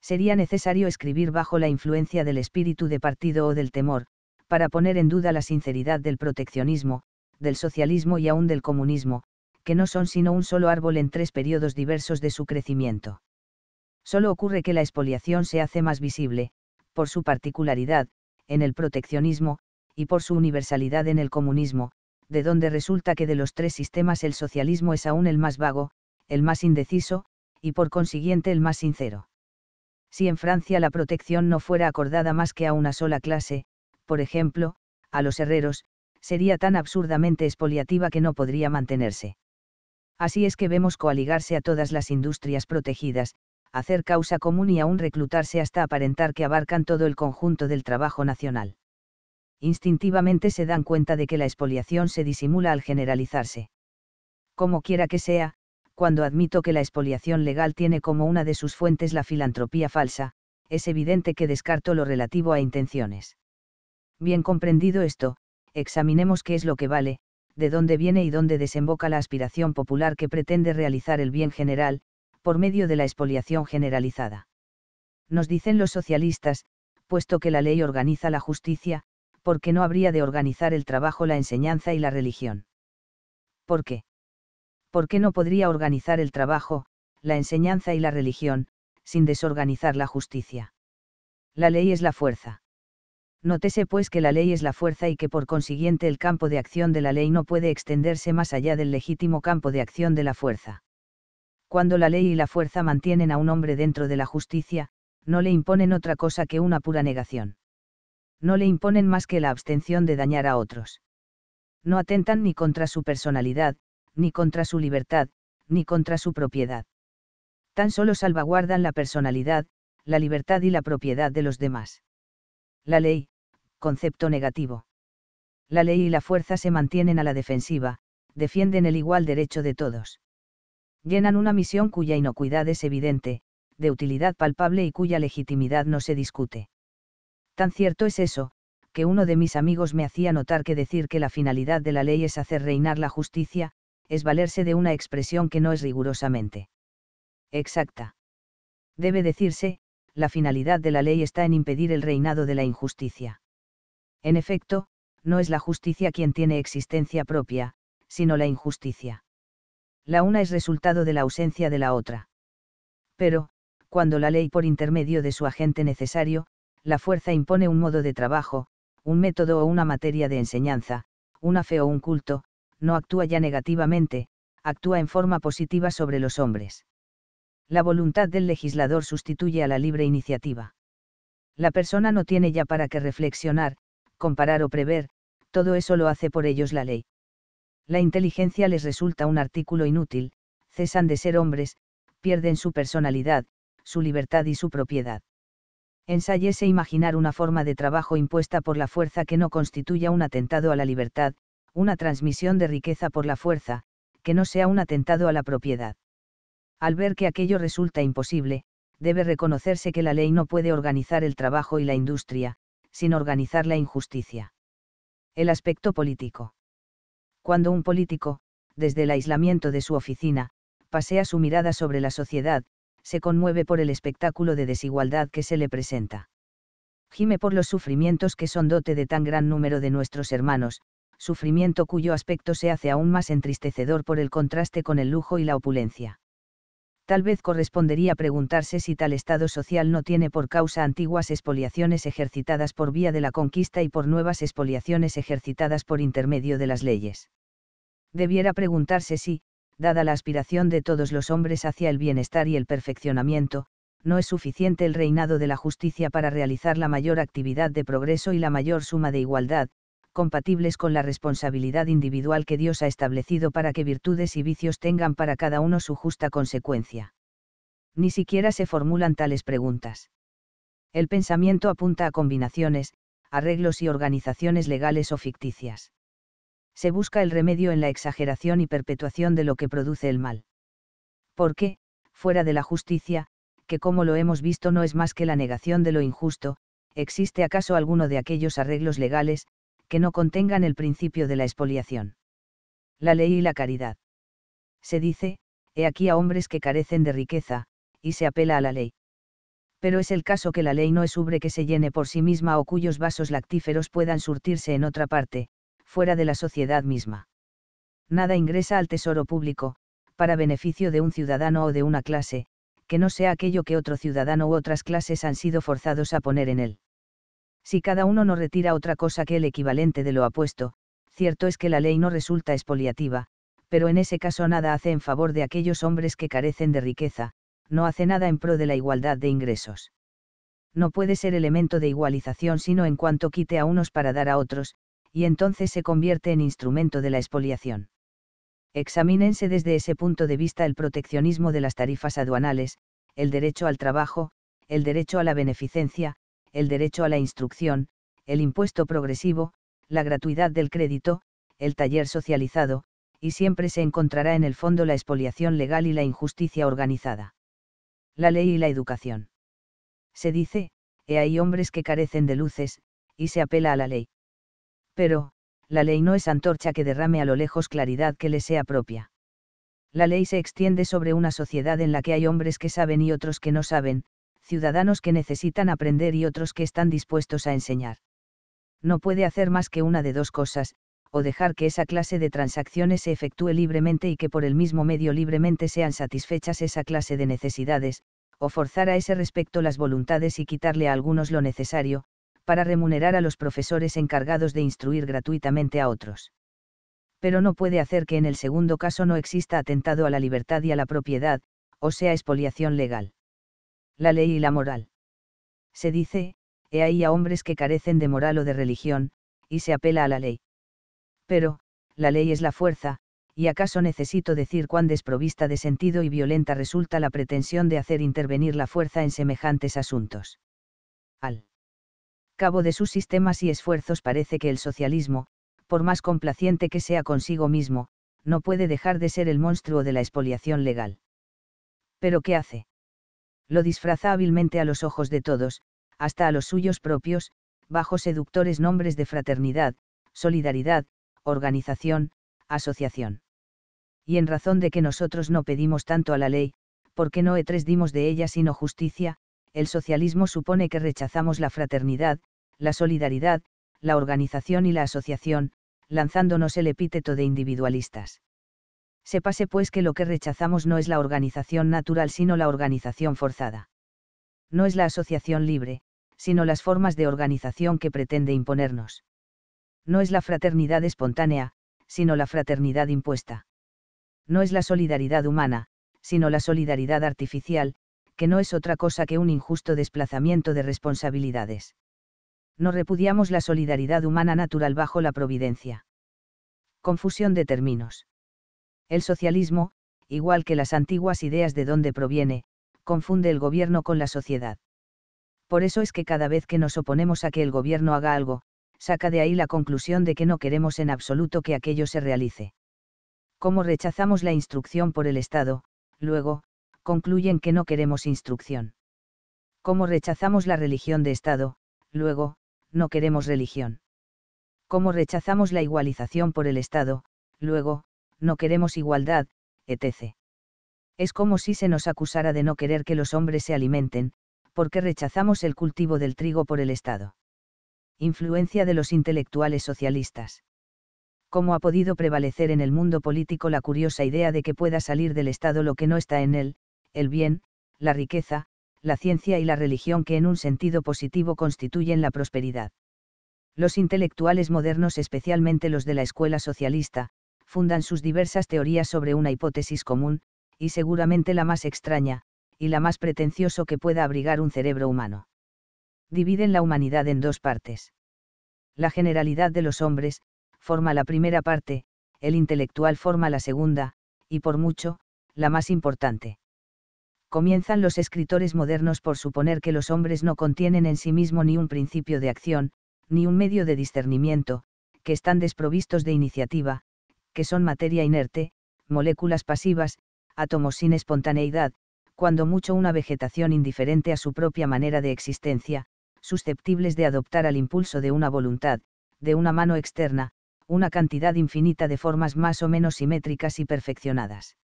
Sería necesario escribir bajo la influencia del espíritu de partido o del temor, para poner en duda la sinceridad del proteccionismo, del socialismo y aún del comunismo, que no son sino un solo árbol en 3 periodos diversos de su crecimiento. Solo ocurre que la expoliación se hace más visible, por su particularidad, en el proteccionismo, y por su universalidad en el comunismo, de donde resulta que de los 3 sistemas el socialismo es aún el más vago, el más indeciso, y por consiguiente el más sincero. Si en Francia la protección no fuera acordada más que a una sola clase, por ejemplo, a los herreros, sería tan absurdamente expoliativa que no podría mantenerse. Así es que vemos coaligarse a todas las industrias protegidas, hacer causa común y aún reclutarse hasta aparentar que abarcan todo el conjunto del trabajo nacional. Instintivamente se dan cuenta de que la expoliación se disimula al generalizarse. Como quiera que sea, cuando admito que la expoliación legal tiene como una de sus fuentes la filantropía falsa, es evidente que descarto lo relativo a intenciones. Bien comprendido esto, examinemos qué es lo que vale, de dónde viene y dónde desemboca la aspiración popular que pretende realizar el bien general, por medio de la expoliación generalizada. Nos dicen los socialistas, puesto que la ley organiza la justicia, ¿por qué no habría de organizar el trabajo, la enseñanza y la religión? ¿Por qué? ¿por qué no podría organizar el trabajo, la enseñanza y la religión, sin desorganizar la justicia? La ley es la fuerza. Nótese pues que la ley es la fuerza y que por consiguiente el campo de acción de la ley no puede extenderse más allá del legítimo campo de acción de la fuerza. Cuando la ley y la fuerza mantienen a un hombre dentro de la justicia, no le imponen otra cosa que una pura negación. No le imponen más que la abstención de dañar a otros. No atentan ni contra su personalidad, ni contra su libertad, ni contra su propiedad. Tan solo salvaguardan la personalidad, la libertad y la propiedad de los demás. La ley, concepto negativo. La ley y la fuerza se mantienen a la defensiva, defienden el igual derecho de todos. Llenan una misión cuya inocuidad es evidente, de utilidad palpable y cuya legitimidad no se discute. Tan cierto es eso, que uno de mis amigos me hacía notar que decir que la finalidad de la ley es hacer reinar la justicia, es valerse de una expresión que no es rigurosamente exacta. Debe decirse, la finalidad de la ley está en impedir el reinado de la injusticia. En efecto, no es la justicia quien tiene existencia propia, sino la injusticia. La una es resultado de la ausencia de la otra. Pero, cuando la ley por intermedio de su agente necesario, la fuerza impone un modo de trabajo, un método o una materia de enseñanza, una fe o un culto, no actúa ya negativamente, actúa en forma positiva sobre los hombres. La voluntad del legislador sustituye a la libre iniciativa. La persona no tiene ya para qué reflexionar, comparar o prever, todo eso lo hace por ellos la ley. La inteligencia les resulta un artículo inútil, cesan de ser hombres, pierden su personalidad, su libertad y su propiedad. Ensáyese imaginar una forma de trabajo impuesta por la fuerza que no constituya un atentado a la libertad, una transmisión de riqueza por la fuerza, que no sea un atentado a la propiedad. Al ver que aquello resulta imposible, debe reconocerse que la ley no puede organizar el trabajo y la industria, sin organizar la injusticia. El aspecto político. Cuando un político, desde el aislamiento de su oficina, pasea su mirada sobre la sociedad, se conmueve por el espectáculo de desigualdad que se le presenta. Gime por los sufrimientos que son dote de tan gran número de nuestros hermanos, sufrimiento cuyo aspecto se hace aún más entristecedor por el contraste con el lujo y la opulencia. Tal vez correspondería preguntarse si tal estado social no tiene por causa antiguas expoliaciones ejercitadas por vía de la conquista y por nuevas expoliaciones ejercitadas por intermedio de las leyes. Debiera preguntarse si, dada la aspiración de todos los hombres hacia el bienestar y el perfeccionamiento, no es suficiente el reinado de la justicia para realizar la mayor actividad de progreso y la mayor suma de igualdad, compatibles con la responsabilidad individual que Dios ha establecido para que virtudes y vicios tengan para cada uno su justa consecuencia. Ni siquiera se formulan tales preguntas. El pensamiento apunta a combinaciones, arreglos y organizaciones legales o ficticias. Se busca el remedio en la exageración y perpetuación de lo que produce el mal. Porque, fuera de la justicia, que como lo hemos visto no es más que la negación de lo injusto, ¿existe acaso alguno de aquellos arreglos legales, que no contengan el principio de la expoliación? La ley y la caridad. Se dice, he aquí a hombres que carecen de riqueza, y se apela a la ley. Pero es el caso que la ley no es ubre que se llene por sí misma o cuyos vasos lactíferos puedan surtirse en otra parte, fuera de la sociedad misma. Nada ingresa al tesoro público, para beneficio de un ciudadano o de una clase, que no sea aquello que otro ciudadano u otras clases han sido forzados a poner en él. Si cada uno no retira otra cosa que el equivalente de lo apuesto, cierto es que la ley no resulta expoliativa, pero en ese caso nada hace en favor de aquellos hombres que carecen de riqueza, no hace nada en pro de la igualdad de ingresos. No puede ser elemento de igualización sino en cuanto quite a unos para dar a otros, y entonces se convierte en instrumento de la expoliación. Examínense desde ese punto de vista el proteccionismo de las tarifas aduanales, el derecho al trabajo, el derecho a la beneficencia, el derecho a la instrucción, el impuesto progresivo, la gratuidad del crédito, el taller socializado, y siempre se encontrará en el fondo la expoliación legal y la injusticia organizada. La ley y la educación. Se dice, he ahí hombres que carecen de luces, y se apela a la ley. Pero, la ley no es antorcha que derrame a lo lejos claridad que le sea propia. La ley se extiende sobre una sociedad en la que hay hombres que saben y otros que no saben, ciudadanos que necesitan aprender y otros que están dispuestos a enseñar. No puede hacer más que una de dos cosas, o dejar que esa clase de transacciones se efectúe libremente y que por el mismo medio libremente sean satisfechas esa clase de necesidades, o forzar a ese respecto las voluntades y quitarle a algunos lo necesario, para remunerar a los profesores encargados de instruir gratuitamente a otros. Pero no puede hacer que en el segundo caso no exista atentado a la libertad y a la propiedad, o sea, expoliación legal. La ley y la moral. Se dice, he ahí a hombres que carecen de moral o de religión, y se apela a la ley. Pero, la ley es la fuerza, y acaso necesito decir cuán desprovista de sentido y violenta resulta la pretensión de hacer intervenir la fuerza en semejantes asuntos. Al cabo de sus sistemas y esfuerzos parece que el socialismo, por más complaciente que sea consigo mismo, no puede dejar de ser el monstruo de la expoliación legal. ¿Pero qué hace? Lo disfraza hábilmente a los ojos de todos, hasta a los suyos propios, bajo seductores nombres de fraternidad, solidaridad, organización, asociación. Y en razón de que nosotros no pedimos tanto a la ley, porque no dimos de ella sino justicia, el socialismo supone que rechazamos la fraternidad, la solidaridad, la organización y la asociación, lanzándonos el epíteto de individualistas. Sépase pues que lo que rechazamos no es la organización natural sino la organización forzada. No es la asociación libre, sino las formas de organización que pretende imponernos. No es la fraternidad espontánea, sino la fraternidad impuesta. No es la solidaridad humana, sino la solidaridad artificial, que no es otra cosa que un injusto desplazamiento de responsabilidades. No repudiamos la solidaridad humana natural bajo la providencia. Confusión de términos. El socialismo, igual que las antiguas ideas de dónde proviene, confunde el gobierno con la sociedad. Por eso es que cada vez que nos oponemos a que el gobierno haga algo, saca de ahí la conclusión de que no queremos en absoluto que aquello se realice. Como rechazamos la instrucción por el Estado, luego, concluyen que no queremos instrucción. Como rechazamos la religión de Estado, luego, no queremos religión. Como rechazamos la igualización por el Estado, luego, no queremos igualdad, etc. Es como si se nos acusara de no querer que los hombres se alimenten, porque rechazamos el cultivo del trigo por el Estado. Influencia de los intelectuales socialistas. ¿Cómo ha podido prevalecer en el mundo político la curiosa idea de que pueda salir del Estado lo que no está en él, el bien, la riqueza, la ciencia y la religión que en un sentido positivo constituyen la prosperidad? Los intelectuales modernos, especialmente los de la escuela socialista, fundan sus diversas teorías sobre una hipótesis común, y seguramente la más extraña, y la más pretenciosa que pueda abrigar un cerebro humano. Dividen la humanidad en dos partes. La generalidad de los hombres forma la primera parte, el intelectual forma la segunda, y por mucho, la más importante. Comienzan los escritores modernos por suponer que los hombres no contienen en sí mismo ni un principio de acción, ni un medio de discernimiento, que están desprovistos de iniciativa, que son materia inerte, moléculas pasivas, átomos sin espontaneidad, cuando mucho una vegetación indiferente a su propia manera de existencia, susceptibles de adoptar al impulso de una voluntad, de una mano externa, una cantidad infinita de formas más o menos simétricas y perfeccionadas.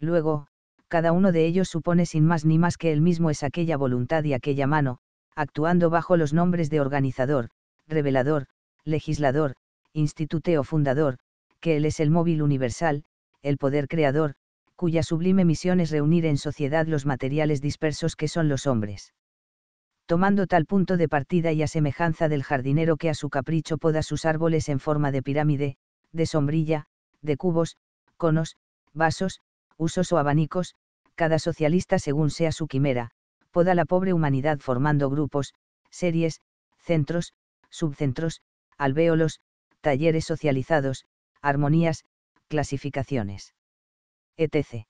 Luego, cada uno de ellos supone sin más ni más que él mismo es aquella voluntad y aquella mano, actuando bajo los nombres de organizador, revelador, legislador, instituteo fundador, que él es el móvil universal, el poder creador, cuya sublime misión es reunir en sociedad los materiales dispersos que son los hombres. Tomando tal punto de partida y a semejanza del jardinero que a su capricho poda sus árboles en forma de pirámide, de sombrilla, de cubos, conos, vasos, usos o abanicos, cada socialista según sea su quimera, poda la pobre humanidad formando grupos, series, centros, subcentros, alvéolos, talleres socializados, armonías, clasificaciones, etc.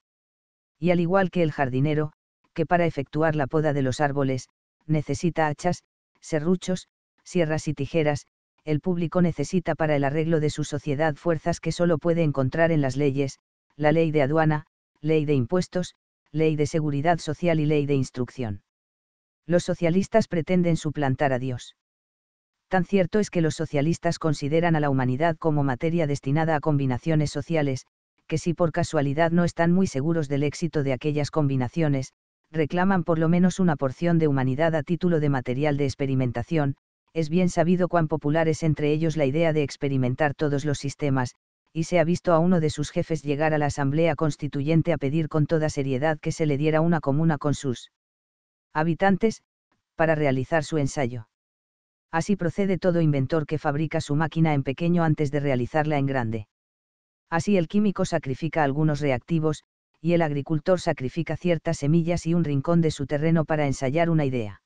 Y al igual que el jardinero, que para efectuar la poda de los árboles, necesita hachas, serruchos, sierras y tijeras, el público necesita para el arreglo de su sociedad fuerzas que solo puede encontrar en las leyes, la ley de aduana, ley de impuestos, ley de seguridad social y ley de instrucción. Los socialistas pretenden suplantar a Dios. Tan cierto es que los socialistas consideran a la humanidad como materia destinada a combinaciones sociales, que si por casualidad no están muy seguros del éxito de aquellas combinaciones, reclaman por lo menos una porción de humanidad a título de material de experimentación, es bien sabido cuán popular es entre ellos la idea de experimentar todos los sistemas, y se ha visto a uno de sus jefes llegar a la Asamblea Constituyente a pedir con toda seriedad que se le diera una comuna con sus habitantes, para realizar su ensayo. Así procede todo inventor que fabrica su máquina en pequeño antes de realizarla en grande. Así el químico sacrifica algunos reactivos, y el agricultor sacrifica ciertas semillas y un rincón de su terreno para ensayar una idea.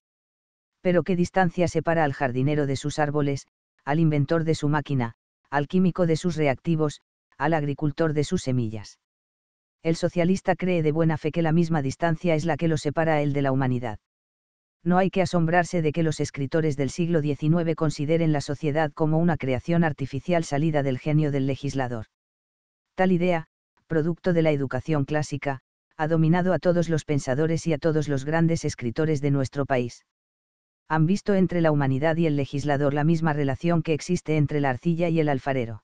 Pero ¿qué distancia separa al jardinero de sus árboles, al inventor de su máquina, al químico de sus reactivos, al agricultor de sus semillas? El socialista cree de buena fe que la misma distancia es la que lo separa a él de la humanidad. No hay que asombrarse de que los escritores del siglo XIX consideren la sociedad como una creación artificial salida del genio del legislador. Tal idea, producto de la educación clásica, ha dominado a todos los pensadores y a todos los grandes escritores de nuestro país. Han visto entre la humanidad y el legislador la misma relación que existe entre la arcilla y el alfarero.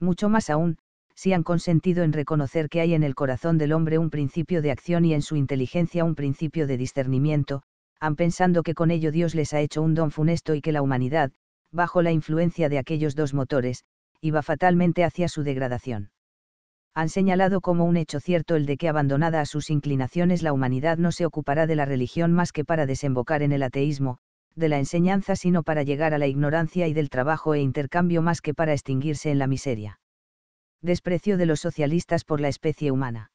Mucho más aún, si han consentido en reconocer que hay en el corazón del hombre un principio de acción y en su inteligencia un principio de discernimiento, han pensado que con ello Dios les ha hecho un don funesto y que la humanidad, bajo la influencia de aquellos dos motores, iba fatalmente hacia su degradación. Han señalado como un hecho cierto el de que, abandonada a sus inclinaciones, la humanidad no se ocupará de la religión más que para desembocar en el ateísmo, de la enseñanza sino para llegar a la ignorancia y del trabajo e intercambio más que para extinguirse en la miseria. Desprecio de los socialistas por la especie humana.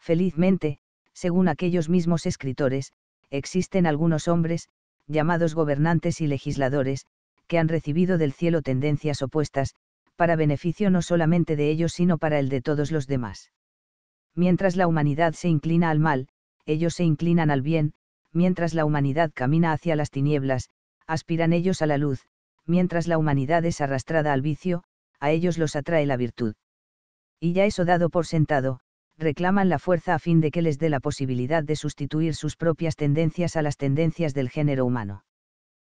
Felizmente, según aquellos mismos escritores, existen algunos hombres, llamados gobernantes y legisladores, que han recibido del cielo tendencias opuestas, para beneficio no solamente de ellos sino para el de todos los demás. Mientras la humanidad se inclina al mal, ellos se inclinan al bien, mientras la humanidad camina hacia las tinieblas, aspiran ellos a la luz, mientras la humanidad es arrastrada al vicio, a ellos los atrae la virtud. Y ya eso dado por sentado, reclaman la fuerza a fin de que les dé la posibilidad de sustituir sus propias tendencias a las tendencias del género humano.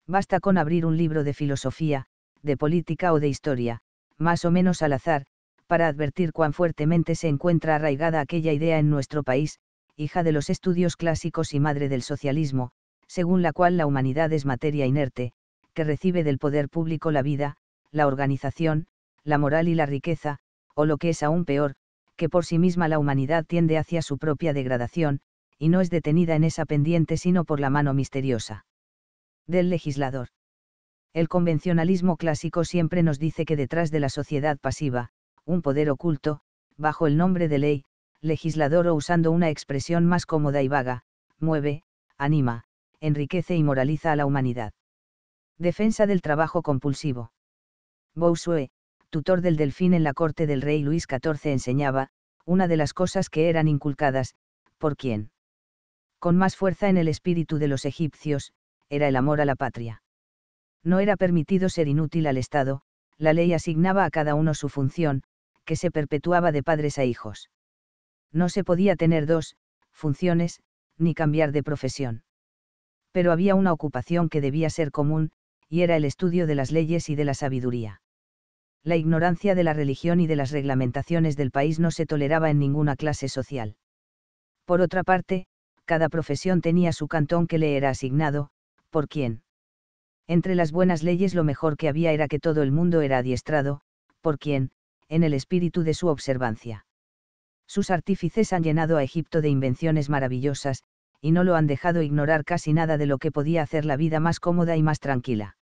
Basta con abrir un libro de filosofía, de política o de historia, más o menos al azar, para advertir cuán fuertemente se encuentra arraigada aquella idea en nuestro país, hija de los estudios clásicos y madre del socialismo, según la cual la humanidad es materia inerte, que recibe del poder público la vida, la organización, la moral y la riqueza, o lo que es aún peor, que por sí misma la humanidad tiende hacia su propia degradación, y no es detenida en esa pendiente sino por la mano misteriosa del legislador. El convencionalismo clásico siempre nos dice que detrás de la sociedad pasiva, un poder oculto, bajo el nombre de ley, legislador o usando una expresión más cómoda y vaga, mueve, anima, enriquece y moraliza a la humanidad. Defensa del trabajo compulsivo. Bossuet, tutor del Delfín en la corte del rey Luis XIV, enseñaba, una de las cosas que eran inculcadas, ¿por quién? Con más fuerza en el espíritu de los egipcios, era el amor a la patria. No era permitido ser inútil al Estado, la ley asignaba a cada uno su función, que se perpetuaba de padres a hijos. No se podía tener dos funciones, ni cambiar de profesión. Pero había una ocupación que debía ser común, y era el estudio de las leyes y de la sabiduría. La ignorancia de la religión y de las reglamentaciones del país no se toleraba en ninguna clase social. Por otra parte, cada profesión tenía su cantón que le era asignado, ¿por quién? Entre las buenas leyes lo mejor que había era que todo el mundo era adiestrado, por quien, en el espíritu de su observancia. Sus artífices han llenado a Egipto de invenciones maravillosas, y no lo han dejado ignorar casi nada de lo que podía hacer la vida más cómoda y más tranquila.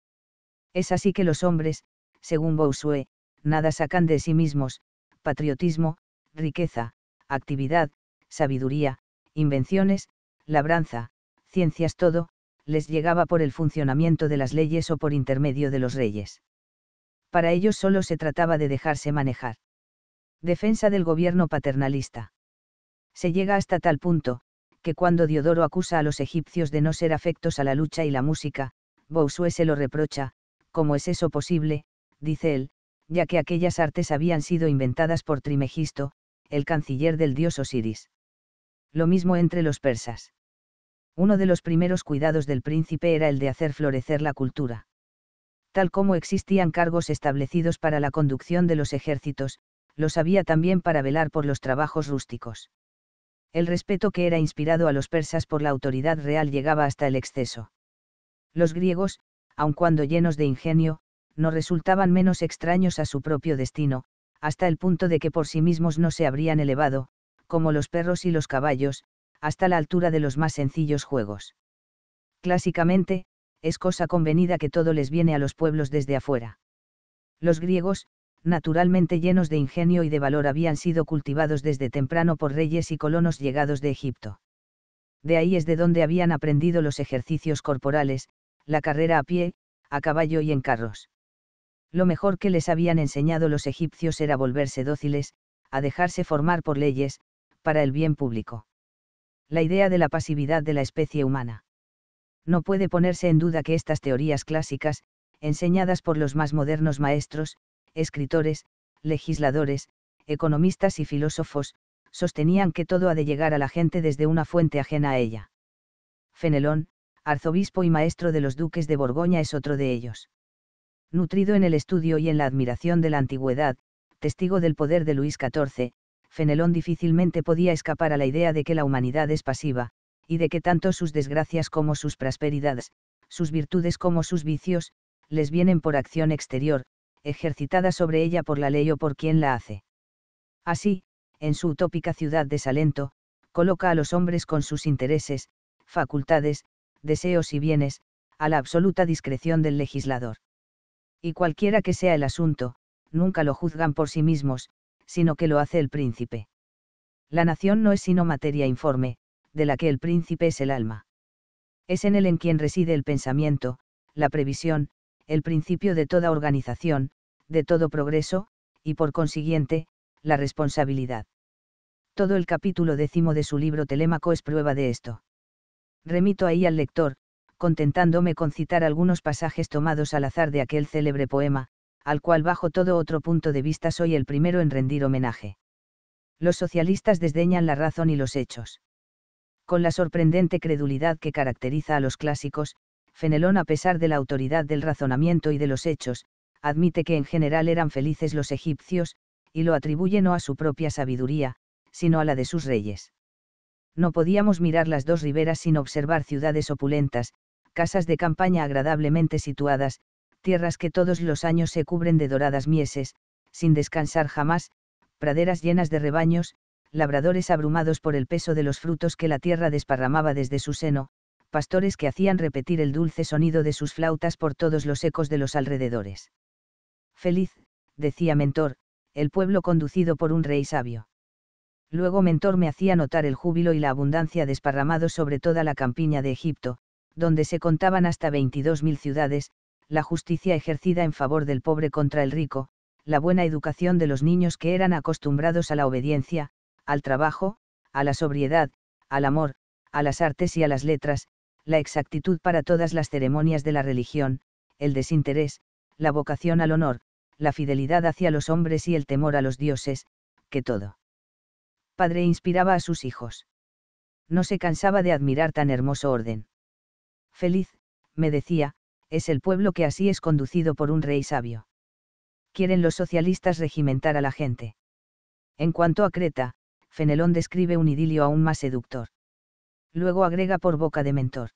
Es así que los hombres, según Bossuet, nada sacan de sí mismos: patriotismo, riqueza, actividad, sabiduría, invenciones, labranza, ciencias, todo les llegaba por el funcionamiento de las leyes o por intermedio de los reyes. Para ellos solo se trataba de dejarse manejar. Defensa del gobierno paternalista. Se llega hasta tal punto, que cuando Diodoro acusa a los egipcios de no ser afectos a la lucha y la música, Bossuet se lo reprocha: ¿cómo es eso posible?, dice él, ya que aquellas artes habían sido inventadas por Trimegisto, el canciller del dios Osiris. Lo mismo entre los persas. Uno de los primeros cuidados del príncipe era el de hacer florecer la cultura. Tal como existían cargos establecidos para la conducción de los ejércitos, los había también para velar por los trabajos rústicos. El respeto que era inspirado a los persas por la autoridad real llegaba hasta el exceso. Los griegos, aun cuando llenos de ingenio, no resultaban menos extraños a su propio destino, hasta el punto de que por sí mismos no se habrían elevado, como los perros y los caballos, hasta la altura de los más sencillos juegos. Clásicamente, es cosa convenida que todo les viene a los pueblos desde afuera. Los griegos, naturalmente llenos de ingenio y de valor, habían sido cultivados desde temprano por reyes y colonos llegados de Egipto. De ahí es de donde habían aprendido los ejercicios corporales, la carrera a pie, a caballo y en carros. Lo mejor que les habían enseñado los egipcios era volverse dóciles, a dejarse formar por leyes, para el bien público. La idea de la pasividad de la especie humana. No puede ponerse en duda que estas teorías clásicas, enseñadas por los más modernos maestros, escritores, legisladores, economistas y filósofos, sostenían que todo ha de llegar a la gente desde una fuente ajena a ella. Fenelón, arzobispo y maestro de los duques de Borgoña, es otro de ellos. Nutrido en el estudio y en la admiración de la antigüedad, testigo del poder de Luis XIV, Fenelón difícilmente podía escapar a la idea de que la humanidad es pasiva, y de que tanto sus desgracias como sus prosperidades, sus virtudes como sus vicios, les vienen por acción exterior, ejercitada sobre ella por la ley o por quien la hace. Así, en su utópica ciudad de Salento, coloca a los hombres con sus intereses, facultades, deseos y bienes, a la absoluta discreción del legislador. Y cualquiera que sea el asunto, nunca lo juzgan por sí mismos, sino que lo hace el príncipe. La nación no es sino materia informe, de la que el príncipe es el alma. Es en él en quien reside el pensamiento, la previsión, el principio de toda organización, de todo progreso, y por consiguiente, la responsabilidad. Todo el capítulo 10 de su libro Telémaco es prueba de esto. Remito ahí al lector, contentándome con citar algunos pasajes tomados al azar de aquel célebre poema, al cual bajo todo otro punto de vista soy el primero en rendir homenaje. Los socialistas desdeñan la razón y los hechos. Con la sorprendente credulidad que caracteriza a los clásicos, Fenelón, a pesar de la autoridad del razonamiento y de los hechos, admite que en general eran felices los egipcios, y lo atribuye no a su propia sabiduría, sino a la de sus reyes. No podíamos mirar las dos riberas sin observar ciudades opulentas, casas de campaña agradablemente situadas, tierras que todos los años se cubren de doradas mieses, sin descansar jamás, praderas llenas de rebaños, labradores abrumados por el peso de los frutos que la tierra desparramaba desde su seno, pastores que hacían repetir el dulce sonido de sus flautas por todos los ecos de los alrededores. Feliz, decía Mentor, el pueblo conducido por un rey sabio. Luego Mentor me hacía notar el júbilo y la abundancia desparramados sobre toda la campiña de Egipto, donde se contaban hasta 22.000 ciudades, la justicia ejercida en favor del pobre contra el rico, la buena educación de los niños que eran acostumbrados a la obediencia, al trabajo, a la sobriedad, al amor, a las artes y a las letras, la exactitud para todas las ceremonias de la religión, el desinterés, la vocación al honor, la fidelidad hacia los hombres y el temor a los dioses, que todo padre inspiraba a sus hijos. No se cansaba de admirar tan hermoso orden. Feliz, me decía, es el pueblo que así es conducido por un rey sabio. Quieren los socialistas regimentar a la gente. En cuanto a Creta, Fenelón describe un idilio aún más seductor. Luego agrega por boca de Mentor: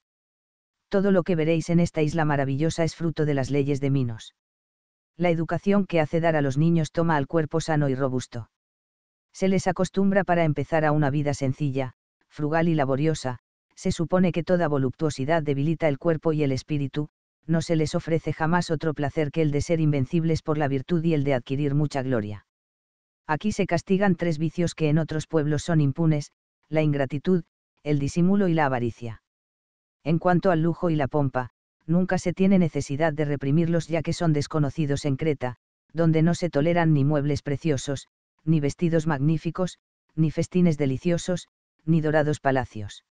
todo lo que veréis en esta isla maravillosa es fruto de las leyes de Minos. La educación que hace dar a los niños toma al cuerpo sano y robusto. Se les acostumbra para empezar a una vida sencilla, frugal y laboriosa, se supone que toda voluptuosidad debilita el cuerpo y el espíritu, no se les ofrece jamás otro placer que el de ser invencibles por la virtud y el de adquirir mucha gloria. Aquí se castigan tres vicios que en otros pueblos son impunes: la ingratitud, el disimulo y la avaricia. En cuanto al lujo y la pompa, nunca se tiene necesidad de reprimirlos, ya que son desconocidos en Creta, donde no se toleran ni muebles preciosos, ni vestidos magníficos, ni festines deliciosos, ni dorados palacios.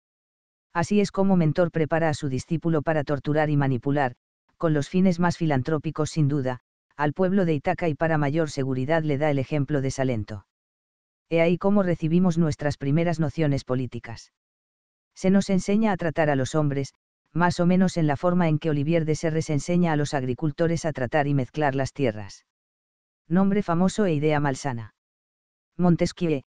Así es como Mentor prepara a su discípulo para torturar y manipular, con los fines más filantrópicos sin duda, al pueblo de Ítaca, y para mayor seguridad le da el ejemplo de Salento. He ahí cómo recibimos nuestras primeras nociones políticas. Se nos enseña a tratar a los hombres, más o menos en la forma en que Olivier de Serres enseña a los agricultores a tratar y mezclar las tierras. Nombre famoso e idea malsana. Montesquieu: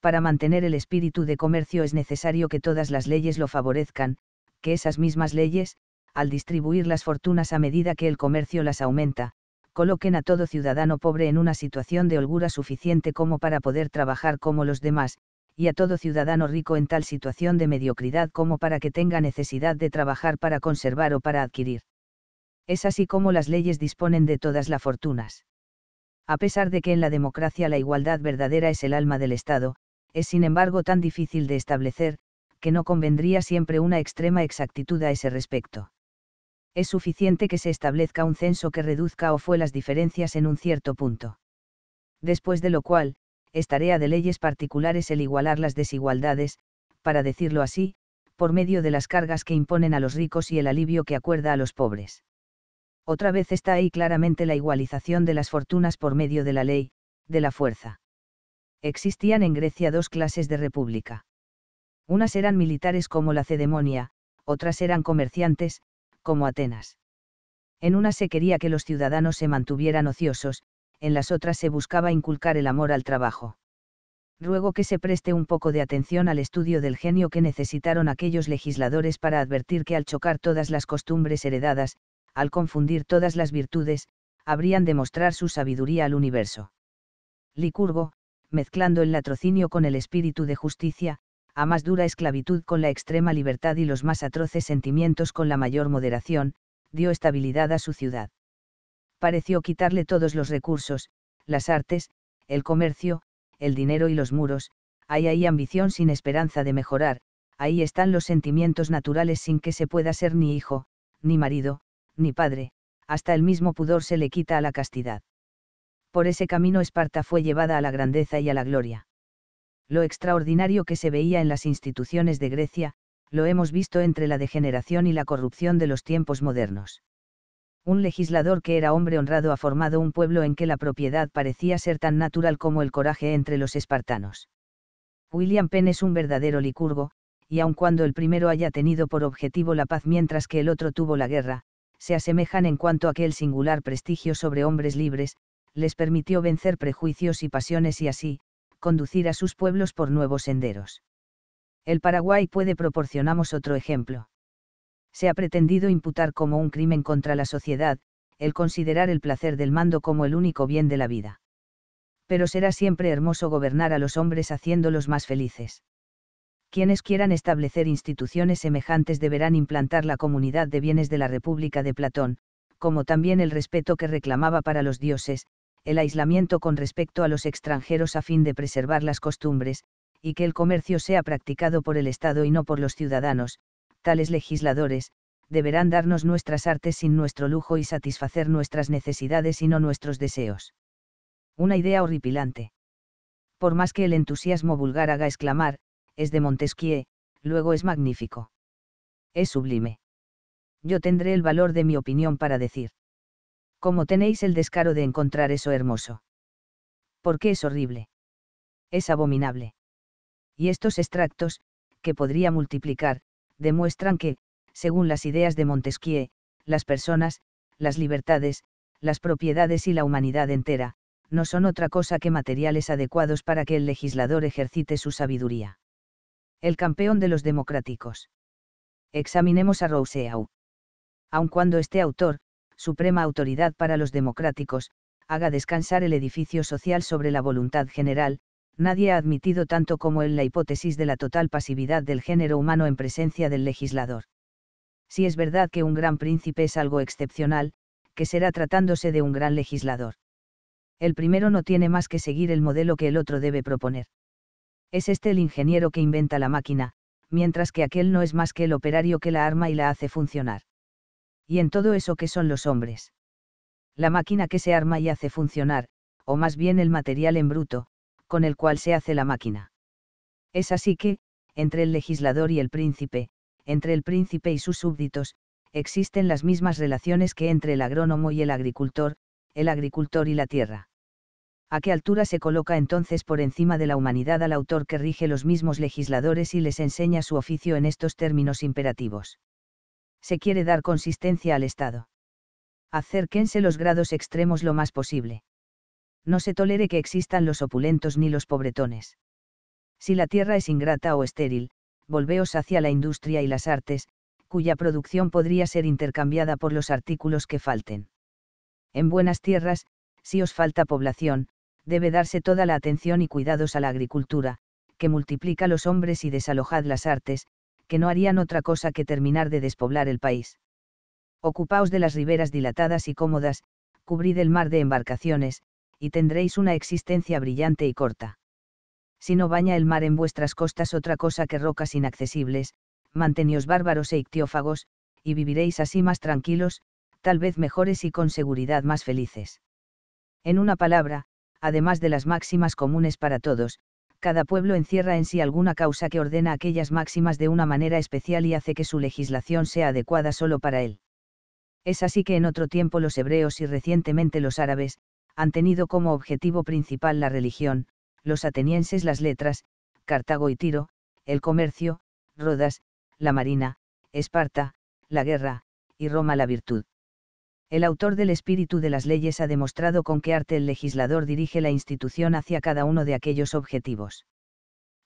para mantener el espíritu de comercio es necesario que todas las leyes lo favorezcan, que esas mismas leyes, al distribuir las fortunas a medida que el comercio las aumenta, coloquen a todo ciudadano pobre en una situación de holgura suficiente como para poder trabajar como los demás, y a todo ciudadano rico en tal situación de mediocridad como para que tenga necesidad de trabajar para conservar o para adquirir. Es así como las leyes disponen de todas las fortunas. A pesar de que en la democracia la igualdad verdadera es el alma del Estado, es sin embargo tan difícil de establecer, que no convendría siempre una extrema exactitud a ese respecto. Es suficiente que se establezca un censo que reduzca o fue las diferencias en un cierto punto. Después de lo cual, es tarea de leyes particulares el igualar las desigualdades, para decirlo así, por medio de las cargas que imponen a los ricos y el alivio que acuerda a los pobres. Otra vez está ahí claramente la igualización de las fortunas por medio de la ley, de la fuerza. Existían en Grecia dos clases de república. Unas eran militares como la Cedemonia, otras eran comerciantes, como Atenas. En unas se quería que los ciudadanos se mantuvieran ociosos, en las otras se buscaba inculcar el amor al trabajo. Ruego que se preste un poco de atención al estudio del genio que necesitaron aquellos legisladores para advertir que al chocar todas las costumbres heredadas, al confundir todas las virtudes, habrían de mostrar su sabiduría al universo. Licurgo, mezclando el latrocinio con el espíritu de justicia, a más dura esclavitud con la extrema libertad y los más atroces sentimientos con la mayor moderación, dio estabilidad a su ciudad. Pareció quitarle todos los recursos, las artes, el comercio, el dinero y los muros, hay ambición sin esperanza de mejorar, ahí están los sentimientos naturales sin que se pueda ser ni hijo, ni marido, ni padre, hasta el mismo pudor se le quita a la castidad. Por ese camino Esparta fue llevada a la grandeza y a la gloria. Lo extraordinario que se veía en las instituciones de Grecia, lo hemos visto entre la degeneración y la corrupción de los tiempos modernos. Un legislador que era hombre honrado ha formado un pueblo en que la propiedad parecía ser tan natural como el coraje entre los espartanos. William Penn es un verdadero licurgo, y aun cuando el primero haya tenido por objetivo la paz mientras que el otro tuvo la guerra, se asemejan en cuanto a que el singular prestigio sobre hombres libres, les permitió vencer prejuicios y pasiones y así, conducir a sus pueblos por nuevos senderos. El Paraguay puede proporcionamos otro ejemplo. Se ha pretendido imputar como un crimen contra la sociedad, el considerar el placer del mando como el único bien de la vida. Pero será siempre hermoso gobernar a los hombres haciéndolos más felices. Quienes quieran establecer instituciones semejantes deberán implantar la comunidad de bienes de la República de Platón, como también el respeto que reclamaba para los dioses, el aislamiento con respecto a los extranjeros a fin de preservar las costumbres, y que el comercio sea practicado por el Estado y no por los ciudadanos. Tales legisladores, deberán darnos nuestras artes sin nuestro lujo y satisfacer nuestras necesidades y no nuestros deseos. Una idea horripilante. Por más que el entusiasmo vulgar haga exclamar, es de Montesquieu, luego es magnífico. Es sublime. Yo tendré el valor de mi opinión para decir. ¿Cómo tenéis el descaro de encontrar eso hermoso? Porque es horrible. Es abominable. Y estos extractos, que podría multiplicar, demuestran que, según las ideas de Montesquieu, las personas, las libertades, las propiedades y la humanidad entera, no son otra cosa que materiales adecuados para que el legislador ejercite su sabiduría. El campeón de los democráticos. Examinemos a Rousseau. Aun cuando este autor, suprema autoridad para los democráticos, haga descansar el edificio social sobre la voluntad general, nadie ha admitido tanto como él la hipótesis de la total pasividad del género humano en presencia del legislador. Si es verdad que un gran príncipe es algo excepcional, que será tratándose de un gran legislador. El primero no tiene más que seguir el modelo que el otro debe proponer. Es este el ingeniero que inventa la máquina, mientras que aquel no es más que el operario que la arma y la hace funcionar. Y en todo eso que son los hombres. La máquina que se arma y hace funcionar, o más bien el material en bruto, con el cual se hace la máquina. Es así que, entre el legislador y el príncipe, entre el príncipe y sus súbditos, existen las mismas relaciones que entre el agrónomo y el agricultor y la tierra. ¿A qué altura se coloca entonces por encima de la humanidad al autor que rige los mismos legisladores y les enseña su oficio en estos términos imperativos? Se quiere dar consistencia al Estado. Acérquense los grados extremos lo más posible. No se tolere que existan los opulentos ni los pobretones. Si la tierra es ingrata o estéril, volveos hacia la industria y las artes, cuya producción podría ser intercambiada por los artículos que falten. En buenas tierras, si os falta población, debe darse toda la atención y cuidados a la agricultura, que multiplica los hombres y desalojad las artes, que no harían otra cosa que terminar de despoblar el país. Ocupaos de las riberas dilatadas y cómodas, cubrid el mar de embarcaciones, y tendréis una existencia brillante y corta. Si no baña el mar en vuestras costas otra cosa que rocas inaccesibles, manteníos bárbaros e ictiófagos, y viviréis así más tranquilos, tal vez mejores y con seguridad más felices. En una palabra, además de las máximas comunes para todos, cada pueblo encierra en sí alguna causa que ordena aquellas máximas de una manera especial y hace que su legislación sea adecuada solo para él. Es así que en otro tiempo los hebreos y recientemente los árabes, han tenido como objetivo principal la religión, los atenienses las letras, Cartago y Tiro, el comercio, Rodas, la marina, Esparta, la guerra, y Roma la virtud. El autor del espíritu de las leyes ha demostrado con qué arte el legislador dirige la institución hacia cada uno de aquellos objetivos.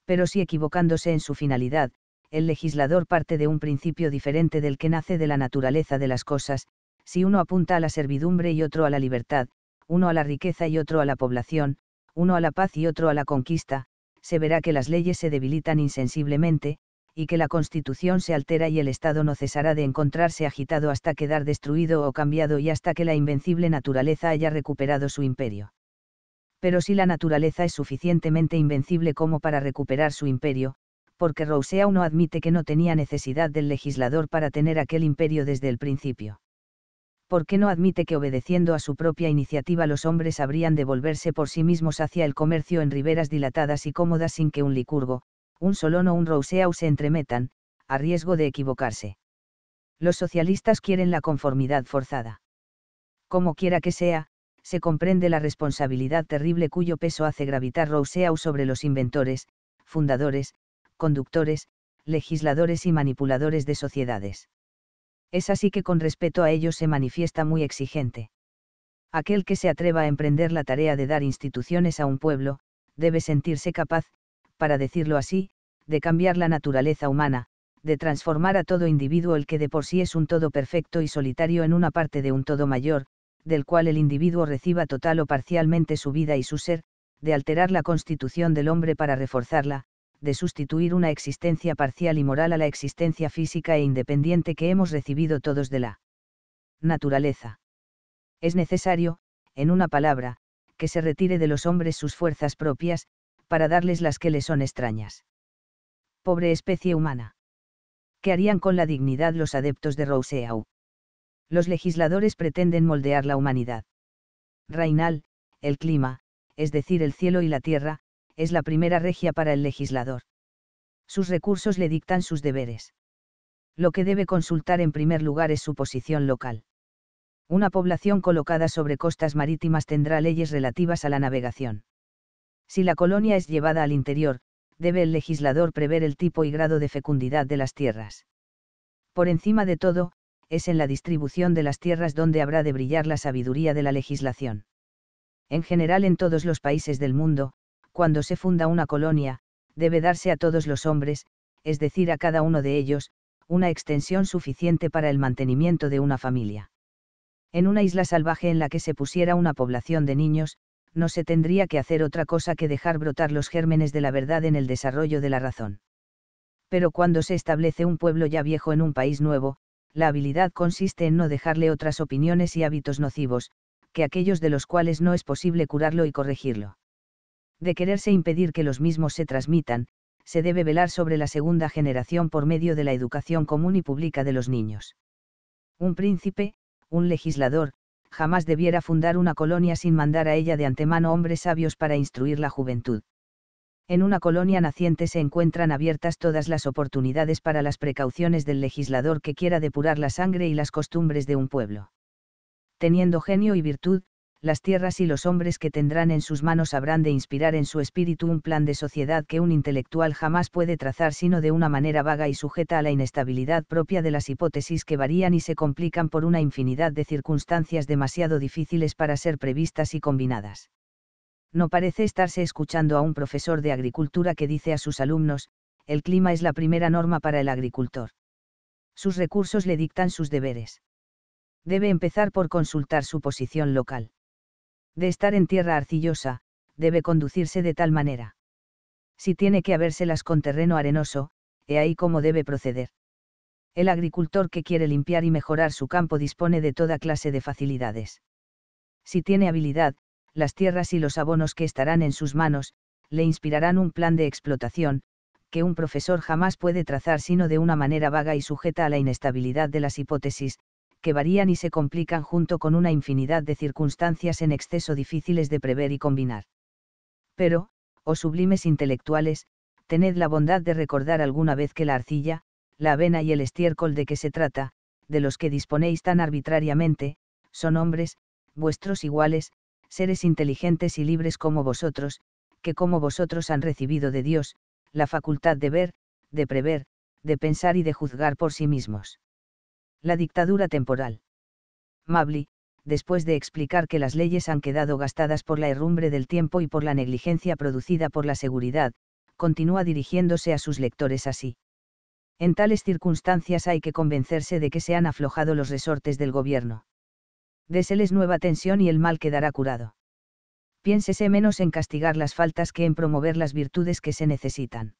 Pero si equivocándose en su finalidad, el legislador parte de un principio diferente del que nace de la naturaleza de las cosas, si uno apunta a la servidumbre y otro a la libertad, uno a la riqueza y otro a la población, uno a la paz y otro a la conquista, se verá que las leyes se debilitan insensiblemente, y que la Constitución se altera y el Estado no cesará de encontrarse agitado hasta quedar destruido o cambiado y hasta que la invencible naturaleza haya recuperado su imperio. Pero si la naturaleza es suficientemente invencible como para recuperar su imperio, porque Rousseau no admite que no tenía necesidad del legislador para tener aquel imperio desde el principio. ¿Por qué no admite que obedeciendo a su propia iniciativa los hombres habrían de volverse por sí mismos hacia el comercio en riberas dilatadas y cómodas sin que un Licurgo, un Solón o un Rousseau se entremetan, a riesgo de equivocarse? Los socialistas quieren la conformidad forzada. Como quiera que sea, se comprende la responsabilidad terrible cuyo peso hace gravitar Rousseau sobre los inventores, fundadores, conductores, legisladores y manipuladores de sociedades. Es así que con respecto a ellos se manifiesta muy exigente. Aquel que se atreva a emprender la tarea de dar instituciones a un pueblo, debe sentirse capaz, para decirlo así, de cambiar la naturaleza humana, de transformar a todo individuo el que de por sí es un todo perfecto y solitario en una parte de un todo mayor, del cual el individuo reciba total o parcialmente su vida y su ser, de alterar la constitución del hombre para reforzarla, de sustituir una existencia parcial y moral a la existencia física e independiente que hemos recibido todos de la naturaleza. Es necesario, en una palabra, que se retire de los hombres sus fuerzas propias, para darles las que les son extrañas. Pobre especie humana. ¿Qué harían con la dignidad los adeptos de Rousseau? Los legisladores pretenden moldear la humanidad. Rainal, el clima, es decir el cielo y la tierra, es la primera regia para el legislador. Sus recursos le dictan sus deberes. Lo que debe consultar en primer lugar es su posición local. Una población colocada sobre costas marítimas tendrá leyes relativas a la navegación. Si la colonia es llevada al interior, debe el legislador prever el tipo y grado de fecundidad de las tierras. Por encima de todo, es en la distribución de las tierras donde habrá de brillar la sabiduría de la legislación. En general en todos los países del mundo, cuando se funda una colonia, debe darse a todos los hombres, es decir a cada uno de ellos, una extensión suficiente para el mantenimiento de una familia. En una isla salvaje en la que se pusiera una población de niños, no se tendría que hacer otra cosa que dejar brotar los gérmenes de la verdad en el desarrollo de la razón. Pero cuando se establece un pueblo ya viejo en un país nuevo, la habilidad consiste en no dejarle otras opiniones y hábitos nocivos, que aquellos de los cuales no es posible curarlo y corregirlo. De quererse impedir que los mismos se transmitan, se debe velar sobre la segunda generación por medio de la educación común y pública de los niños. Un príncipe, un legislador, jamás debiera fundar una colonia sin mandar a ella de antemano hombres sabios para instruir la juventud. En una colonia naciente se encuentran abiertas todas las oportunidades para las precauciones del legislador que quiera depurar la sangre y las costumbres de un pueblo. Teniendo genio y virtud, las tierras y los hombres que tendrán en sus manos habrán de inspirar en su espíritu un plan de sociedad que un intelectual jamás puede trazar sino de una manera vaga y sujeta a la inestabilidad propia de las hipótesis que varían y se complican por una infinidad de circunstancias demasiado difíciles para ser previstas y combinadas. No parece estarse escuchando a un profesor de agricultura que dice a sus alumnos, el clima es la primera norma para el agricultor. sus recursos le dictan sus deberes. Debe empezar por consultar su posición local. De estar en tierra arcillosa, debe conducirse de tal manera. Si tiene que habérselas con terreno arenoso, he ahí cómo debe proceder. El agricultor que quiere limpiar y mejorar su campo dispone de toda clase de facilidades. Si tiene habilidad, las tierras y los abonos que estarán en sus manos, le inspirarán un plan de explotación, que un profesor jamás puede trazar sino de una manera vaga y sujeta a la inestabilidad de las hipótesis, que varían y se complican junto con una infinidad de circunstancias en exceso difíciles de prever y combinar. Pero, oh sublimes intelectuales, tened la bondad de recordar alguna vez que la arcilla, la avena y el estiércol de que se trata, de los que disponéis tan arbitrariamente, son hombres, vuestros iguales, seres inteligentes y libres como vosotros, que como vosotros han recibido de Dios, la facultad de ver, de prever, de pensar y de juzgar por sí mismos. La dictadura temporal. Mably, después de explicar que las leyes han quedado gastadas por la herrumbre del tiempo y por la negligencia producida por la seguridad, continúa dirigiéndose a sus lectores así. En tales circunstancias hay que convencerse de que se han aflojado los resortes del gobierno. Déseles nueva tensión y el mal quedará curado. Piénsese menos en castigar las faltas que en promover las virtudes que se necesitan.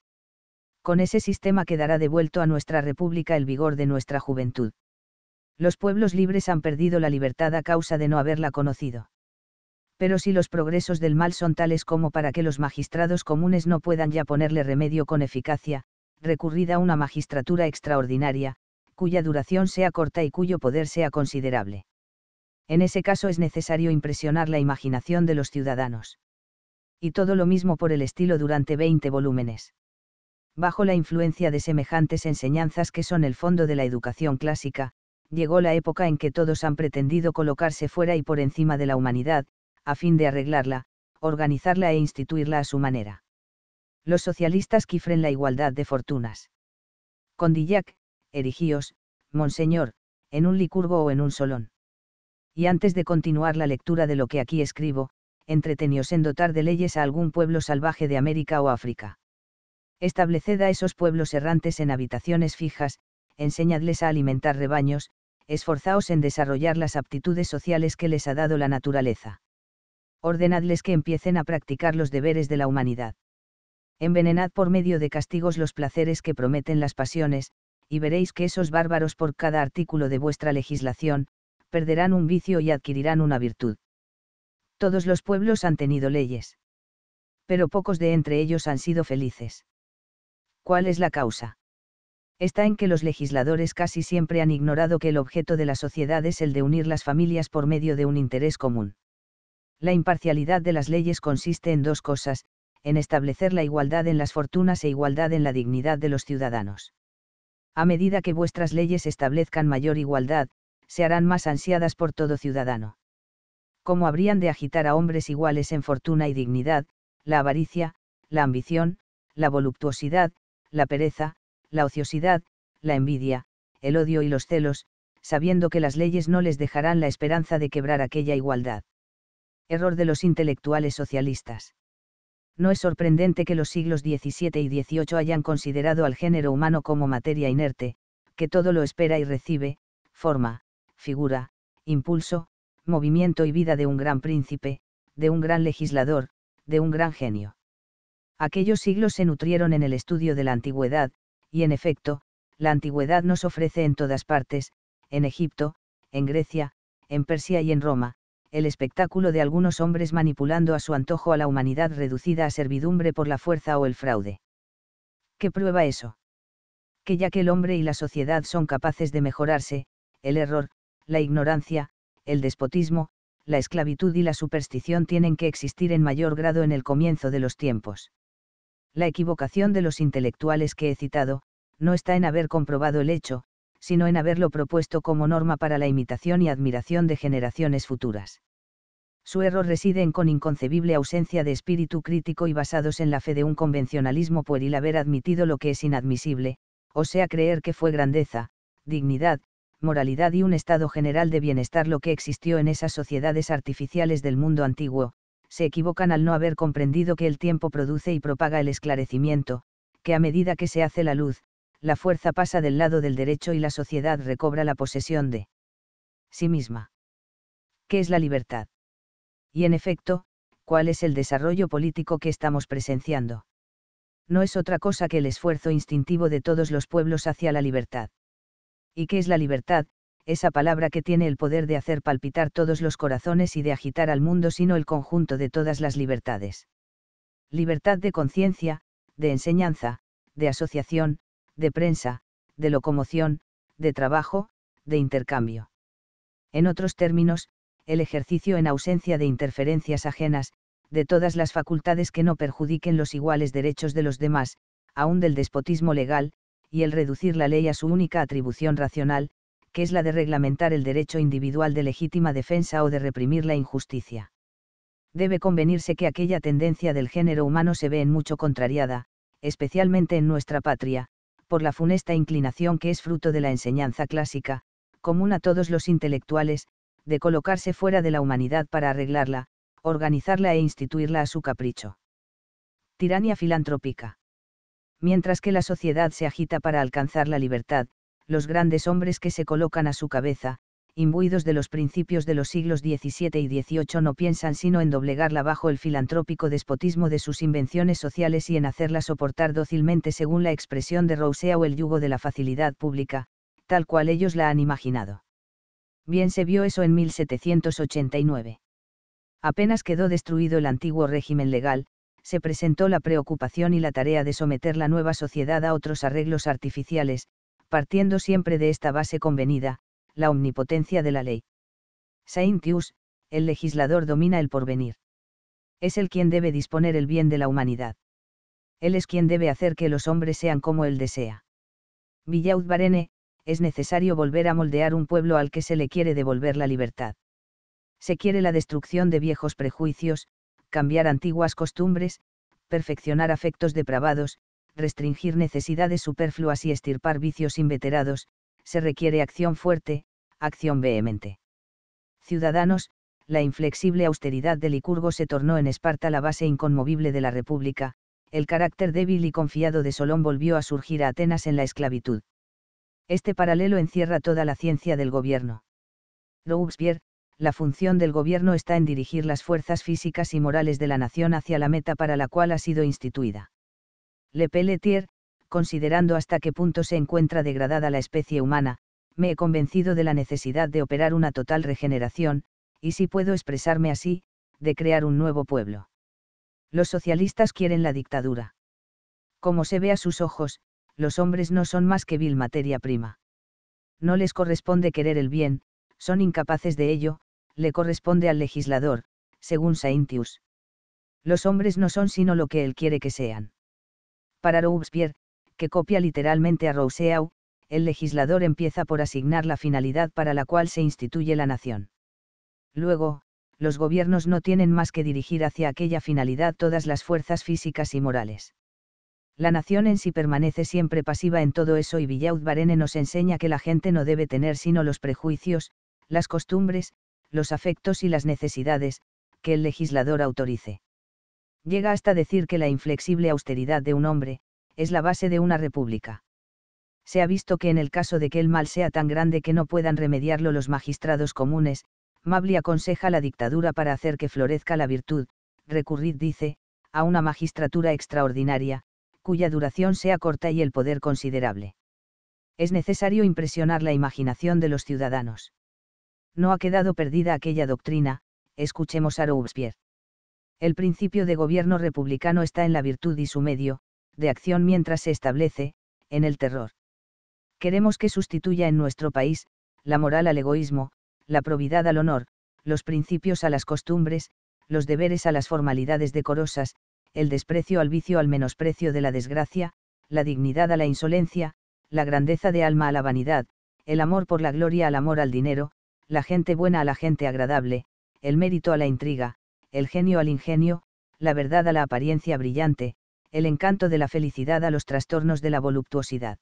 Con ese sistema quedará devuelto a nuestra república el vigor de nuestra juventud. Los pueblos libres han perdido la libertad a causa de no haberla conocido. Pero si los progresos del mal son tales como para que los magistrados comunes no puedan ya ponerle remedio con eficacia, recurrida a una magistratura extraordinaria, cuya duración sea corta y cuyo poder sea considerable. En ese caso es necesario impresionar la imaginación de los ciudadanos. Y todo lo mismo por el estilo durante 20 volúmenes. Bajo la influencia de semejantes enseñanzas que son el fondo de la educación clásica, llegó la época en que todos han pretendido colocarse fuera y por encima de la humanidad, a fin de arreglarla, organizarla e instituirla a su manera. Los socialistas quifren la igualdad de fortunas. Condillac, erigíos, monseñor, en un licurgo o en un solón. Y antes de continuar la lectura de lo que aquí escribo, entreteníos en dotar de leyes a algún pueblo salvaje de América o África. Estableced a esos pueblos errantes en habitaciones fijas, enseñadles a alimentar rebaños, esforzaos en desarrollar las aptitudes sociales que les ha dado la naturaleza. Ordenadles que empiecen a practicar los deberes de la humanidad. Envenenad por medio de castigos los placeres que prometen las pasiones, y veréis que esos bárbaros por cada artículo de vuestra legislación, perderán un vicio y adquirirán una virtud. Todos los pueblos han tenido leyes. Pero pocos de entre ellos han sido felices. ¿Cuál es la causa? Está en que los legisladores casi siempre han ignorado que el objeto de la sociedad es el de unir las familias por medio de un interés común. La imparcialidad de las leyes consiste en dos cosas, en establecer la igualdad en las fortunas e igualdad en la dignidad de los ciudadanos. A medida que vuestras leyes establezcan mayor igualdad, se harán más ansiadas por todo ciudadano. Como habrían de agitar a hombres iguales en fortuna y dignidad, la avaricia, la ambición, la voluptuosidad, la pereza, la ociosidad, la envidia, el odio y los celos, sabiendo que las leyes no les dejarán la esperanza de quebrar aquella igualdad. Error de los intelectuales socialistas. No es sorprendente que los siglos XVII y XVIII hayan considerado al género humano como materia inerte, que todo lo espera y recibe, forma, figura, impulso, movimiento y vida de un gran príncipe, de un gran legislador, de un gran genio. Aquellos siglos se nutrieron en el estudio de la antigüedad, y en efecto, la antigüedad nos ofrece en todas partes, en Egipto, en Grecia, en Persia y en Roma, el espectáculo de algunos hombres manipulando a su antojo a la humanidad reducida a servidumbre por la fuerza o el fraude. ¿Qué prueba eso? Que ya que el hombre y la sociedad son capaces de mejorarse, el error, la ignorancia, el despotismo, la esclavitud y la superstición tienen que existir en mayor grado en el comienzo de los tiempos. La equivocación de los intelectuales que he citado, no está en haber comprobado el hecho, sino en haberlo propuesto como norma para la imitación y admiración de generaciones futuras. Su error reside en con inconcebible ausencia de espíritu crítico y basados en la fe de un convencionalismo pueril haber admitido lo que es inadmisible, o sea creer que fue grandeza, dignidad, moralidad y un estado general de bienestar lo que existió en esas sociedades artificiales del mundo antiguo. Se equivocan al no haber comprendido que el tiempo produce y propaga el esclarecimiento, que a medida que se hace la luz, la fuerza pasa del lado del derecho y la sociedad recobra la posesión de sí misma. ¿Qué es la libertad? Y en efecto, ¿cuál es el desarrollo político que estamos presenciando? No es otra cosa que el esfuerzo instintivo de todos los pueblos hacia la libertad. ¿Y qué es la libertad? Esa palabra que tiene el poder de hacer palpitar todos los corazones y de agitar al mundo, sino el conjunto de todas las libertades. Libertad de conciencia, de enseñanza, de asociación, de prensa, de locomoción, de trabajo, de intercambio. En otros términos, el ejercicio en ausencia de interferencias ajenas, de todas las facultades que no perjudiquen los iguales derechos de los demás, aún del despotismo legal, y el reducir la ley a su única atribución racional, que es la de reglamentar el derecho individual de legítima defensa o de reprimir la injusticia. Debe convenirse que aquella tendencia del género humano se ve en mucho contrariada, especialmente en nuestra patria, por la funesta inclinación que es fruto de la enseñanza clásica, común a todos los intelectuales, de colocarse fuera de la humanidad para arreglarla, organizarla e instituirla a su capricho. Tiranía filantrópica. Mientras que la sociedad se agita para alcanzar la libertad, los grandes hombres que se colocan a su cabeza, imbuidos de los principios de los siglos XVII y XVIII, no piensan sino en doblegarla bajo el filantrópico despotismo de sus invenciones sociales y en hacerla soportar dócilmente, según la expresión de Rousseau, el yugo de la facilidad pública, tal cual ellos la han imaginado. Bien se vio eso en 1789. Apenas quedó destruido el antiguo régimen legal, se presentó la preocupación y la tarea de someter la nueva sociedad a otros arreglos artificiales, partiendo siempre de esta base convenida, la omnipotencia de la ley. Saint-Just, el legislador, domina el porvenir. Es él quien debe disponer el bien de la humanidad. Él es quien debe hacer que los hombres sean como él desea. Villaud-Varenne, es necesario volver a moldear un pueblo al que se le quiere devolver la libertad. Se quiere la destrucción de viejos prejuicios, cambiar antiguas costumbres, perfeccionar afectos depravados, restringir necesidades superfluas y estirpar vicios inveterados. Se requiere acción fuerte, acción vehemente. Ciudadanos, la inflexible austeridad de Licurgo se tornó en Esparta la base inconmovible de la República, el carácter débil y confiado de Solón volvió a surgir a Atenas en la esclavitud. Este paralelo encierra toda la ciencia del gobierno. Robespierre, la función del gobierno está en dirigir las fuerzas físicas y morales de la nación hacia la meta para la cual ha sido instituida. Le Pelletier, considerando hasta qué punto se encuentra degradada la especie humana, me he convencido de la necesidad de operar una total regeneración, y si puedo expresarme así, de crear un nuevo pueblo. Los socialistas quieren la dictadura. Como se ve a sus ojos, los hombres no son más que vil materia prima. No les corresponde querer el bien, son incapaces de ello, le corresponde al legislador, según Saint-Just. Los hombres no son sino lo que él quiere que sean. Para Robespierre, que copia literalmente a Rousseau, el legislador empieza por asignar la finalidad para la cual se instituye la nación. Luego, los gobiernos no tienen más que dirigir hacia aquella finalidad todas las fuerzas físicas y morales. La nación en sí permanece siempre pasiva en todo eso, y Villaud-Varenne nos enseña que la gente no debe tener sino los prejuicios, las costumbres, los afectos y las necesidades que el legislador autorice. Llega hasta decir que la inflexible austeridad de un hombre es la base de una república. Se ha visto que en el caso de que el mal sea tan grande que no puedan remediarlo los magistrados comunes, Mably aconseja la dictadura para hacer que florezca la virtud. Recurrid, dice, a una magistratura extraordinaria, cuya duración sea corta y el poder considerable. Es necesario impresionar la imaginación de los ciudadanos. No ha quedado perdida aquella doctrina, escuchemos a Robespierre. El principio de gobierno republicano está en la virtud y su medio de acción, mientras se establece en el terror. Queremos que sustituya en nuestro país la moral al egoísmo, la probidad al honor, los principios a las costumbres, los deberes a las formalidades decorosas, el desprecio al vicio al menosprecio de la desgracia, la dignidad a la insolencia, la grandeza de alma a la vanidad, el amor por la gloria al amor al dinero, la gente buena a la gente agradable, el mérito a la intriga, el genio al ingenio, la verdad a la apariencia brillante, el encanto de la felicidad a los trastornos de la voluptuosidad.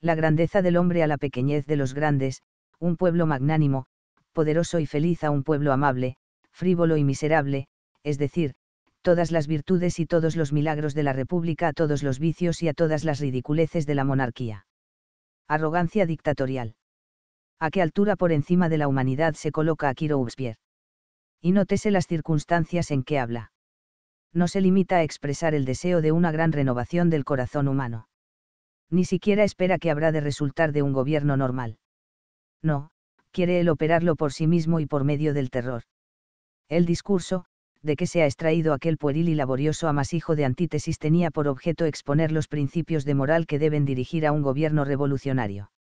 La grandeza del hombre a la pequeñez de los grandes, un pueblo magnánimo, poderoso y feliz a un pueblo amable, frívolo y miserable, es decir, todas las virtudes y todos los milagros de la República, a todos los vicios y a todas las ridiculeces de la monarquía. Arrogancia dictatorial. ¿A qué altura por encima de la humanidad se coloca aquí Robespierre? Y nótese las circunstancias en que habla. No se limita a expresar el deseo de una gran renovación del corazón humano. Ni siquiera espera que habrá de resultar de un gobierno normal. No, quiere él operarlo por sí mismo y por medio del terror. El discurso, de que se ha extraído aquel pueril y laborioso amasijo de antítesis, tenía por objeto exponer los principios de moral que deben dirigir a un gobierno revolucionario.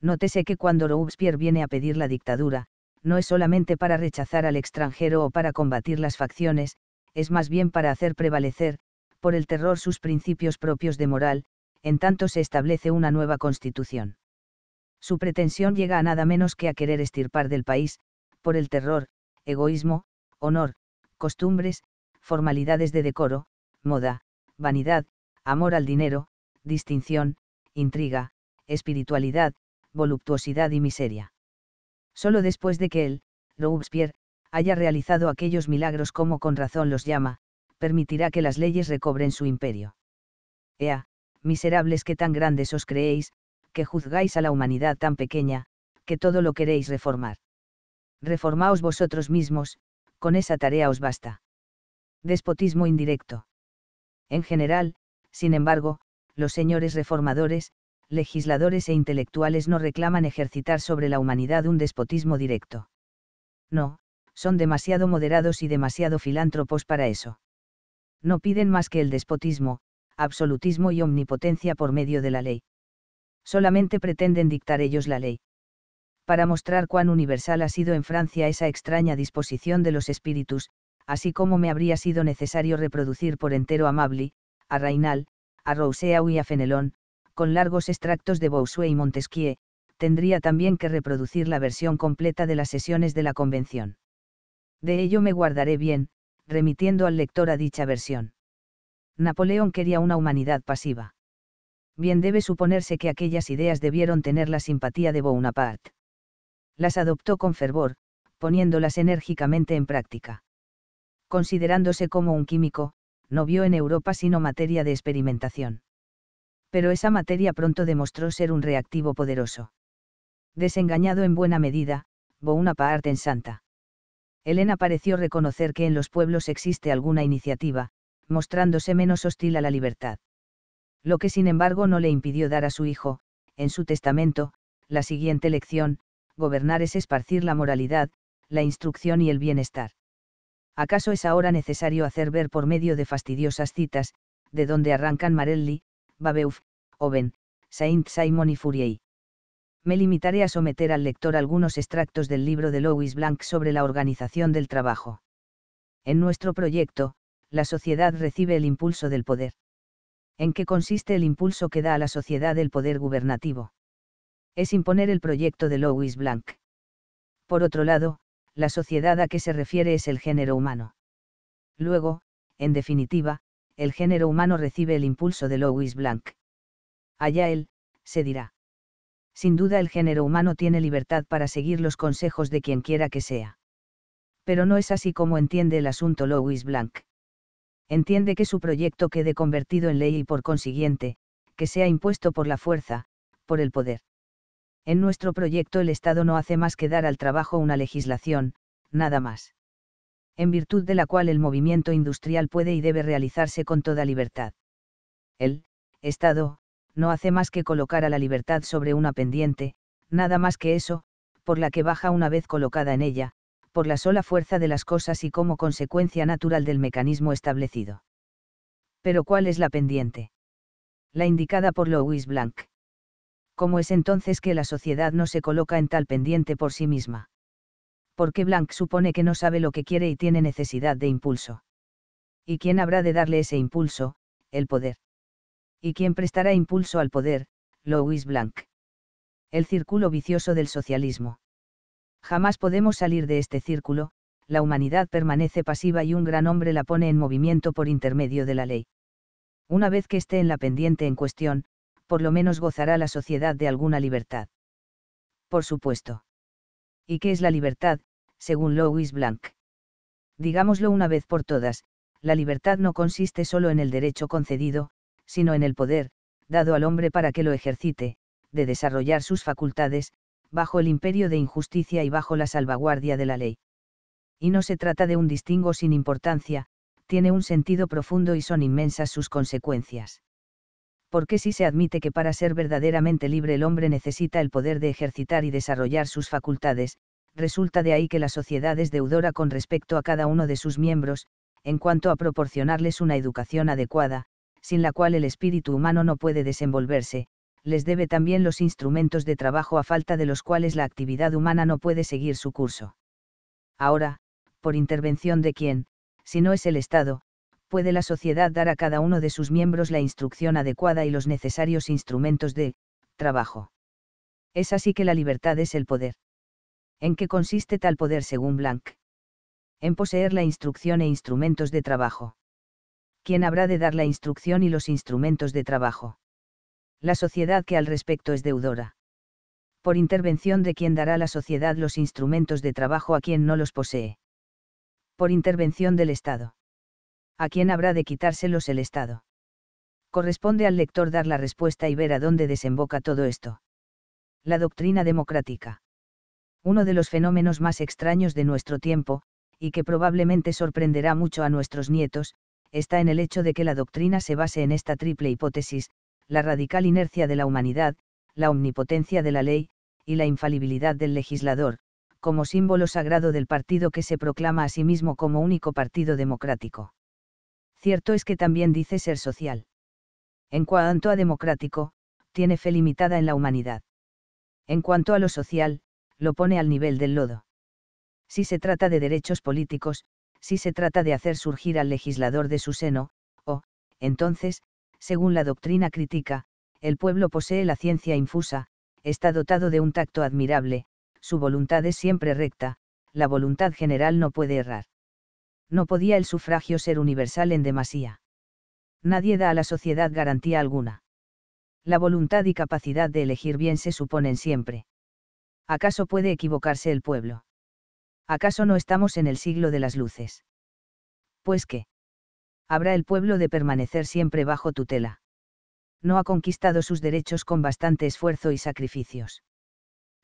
Nótese que cuando Robespierre viene a pedir la dictadura, no es solamente para rechazar al extranjero o para combatir las facciones, es más bien para hacer prevalecer, por el terror, sus principios propios de moral, en tanto se establece una nueva constitución. Su pretensión llega a nada menos que a querer extirpar del país, por el terror, egoísmo, honor, costumbres, formalidades de decoro, moda, vanidad, amor al dinero, distinción, intriga, espiritualidad, voluptuosidad y miseria. Solo después de que él, Robespierre, haya realizado aquellos milagros, como con razón los llama, permitirá que las leyes recobren su imperio. Ea, miserables, que tan grandes os creéis, que juzgáis a la humanidad tan pequeña, que todo lo queréis reformar. Reformaos vosotros mismos, con esa tarea os basta. Despotismo indirecto. En general, sin embargo, los señores reformadores, legisladores e intelectuales no reclaman ejercitar sobre la humanidad un despotismo directo. No, son demasiado moderados y demasiado filántropos para eso. No piden más que el despotismo, absolutismo y omnipotencia por medio de la ley. Solamente pretenden dictar ellos la ley. Para mostrar cuán universal ha sido en Francia esa extraña disposición de los espíritus, así como me habría sido necesario reproducir por entero a Mably, a Raynal, a Rousseau y a Fenelon, con largos extractos de Bossuet y Montesquieu, tendría también que reproducir la versión completa de las sesiones de la Convención. De ello me guardaré bien, remitiendo al lector a dicha versión. Napoleón quería una humanidad pasiva. Bien debe suponerse que aquellas ideas debieron tener la simpatía de Bonaparte. Las adoptó con fervor, poniéndolas enérgicamente en práctica. Considerándose como un químico, no vio en Europa sino materia de experimentación. Pero esa materia pronto demostró ser un reactivo poderoso. Desengañado en buena medida, Bonaparte en Santa Elena pareció reconocer que en los pueblos existe alguna iniciativa, mostrándose menos hostil a la libertad. Lo que sin embargo no le impidió dar a su hijo, en su testamento, la siguiente lección: gobernar es esparcir la moralidad, la instrucción y el bienestar. ¿Acaso es ahora necesario hacer ver por medio de fastidiosas citas, de donde arrancan Marelli, Babeuf, Owen, Saint-Simon y Fourier? Me limitaré a someter al lector algunos extractos del libro de Louis Blanc sobre la organización del trabajo. En nuestro proyecto, la sociedad recibe el impulso del poder. ¿En qué consiste el impulso que da a la sociedad el poder gubernativo? Es imponer el proyecto de Louis Blanc. Por otro lado, la sociedad a que se refiere es el género humano. Luego, en definitiva, el género humano recibe el impulso de Louis Blanc. Allá él, se dirá. Sin duda el género humano tiene libertad para seguir los consejos de quienquiera que sea. Pero no es así como entiende el asunto Louis Blanc. Entiende que su proyecto quede convertido en ley y, por consiguiente, que sea impuesto por la fuerza, por el poder. En nuestro proyecto el Estado no hace más que dar al trabajo una legislación, nada más. En virtud de la cual el movimiento industrial puede y debe realizarse con toda libertad. El Estado no hace más que colocar a la libertad sobre una pendiente, nada más que eso, por la que baja una vez colocada en ella, por la sola fuerza de las cosas y como consecuencia natural del mecanismo establecido. Pero ¿cuál es la pendiente? La indicada por Louis Blanc. ¿Cómo es entonces que la sociedad no se coloca en tal pendiente por sí misma? Porque Blanc supone que no sabe lo que quiere y tiene necesidad de impulso. ¿Y quién habrá de darle ese impulso? El poder. ¿Y quién prestará impulso al poder? Louis Blanc. El círculo vicioso del socialismo. Jamás podemos salir de este círculo, la humanidad permanece pasiva y un gran hombre la pone en movimiento por intermedio de la ley. Una vez que esté en la pendiente en cuestión, por lo menos gozará la sociedad de alguna libertad. Por supuesto. ¿Y qué es la libertad, según Louis Blanc? Digámoslo una vez por todas, la libertad no consiste solo en el derecho concedido, sino en el poder, dado al hombre para que lo ejercite, de desarrollar sus facultades, bajo el imperio de injusticia y bajo la salvaguardia de la ley. Y no se trata de un distingo sin importancia, tiene un sentido profundo y son inmensas sus consecuencias. Porque si se admite que para ser verdaderamente libre el hombre necesita el poder de ejercitar y desarrollar sus facultades, resulta de ahí que la sociedad es deudora con respecto a cada uno de sus miembros, en cuanto a proporcionarles una educación adecuada, sin la cual el espíritu humano no puede desenvolverse, les debe también los instrumentos de trabajo a falta de los cuales la actividad humana no puede seguir su curso. Ahora, por intervención de quién, si no es el Estado, puede la sociedad dar a cada uno de sus miembros la instrucción adecuada y los necesarios instrumentos de trabajo. Es así que la libertad es el poder. ¿En qué consiste tal poder según Blanc? En poseer la instrucción e instrumentos de trabajo. ¿Quién habrá de dar la instrucción y los instrumentos de trabajo? La sociedad que al respecto es deudora. Por intervención de quien dará la sociedad los instrumentos de trabajo a quien no los posee. Por intervención del Estado. ¿A quién habrá de quitárselos el Estado? Corresponde al lector dar la respuesta y ver a dónde desemboca todo esto. La doctrina democrática. Uno de los fenómenos más extraños de nuestro tiempo, y que probablemente sorprenderá mucho a nuestros nietos, está en el hecho de que la doctrina se base en esta triple hipótesis: la radical inercia de la humanidad, la omnipotencia de la ley, y la infalibilidad del legislador, como símbolo sagrado del partido que se proclama a sí mismo como único partido democrático. Cierto es que también dice ser social. En cuanto a democrático, tiene fe limitada en la humanidad. En cuanto a lo social, lo pone al nivel del lodo. Si se trata de derechos políticos, si se trata de hacer surgir al legislador de su seno, o, entonces, según la doctrina crítica, el pueblo posee la ciencia infusa, está dotado de un tacto admirable, su voluntad es siempre recta, la voluntad general no puede errar. No podía el sufragio ser universal en demasía. Nadie da a la sociedad garantía alguna. La voluntad y capacidad de elegir bien se suponen siempre. ¿Acaso puede equivocarse el pueblo? ¿Acaso no estamos en el siglo de las luces? Pues qué. Habrá el pueblo de permanecer siempre bajo tutela. No ha conquistado sus derechos con bastante esfuerzo y sacrificios.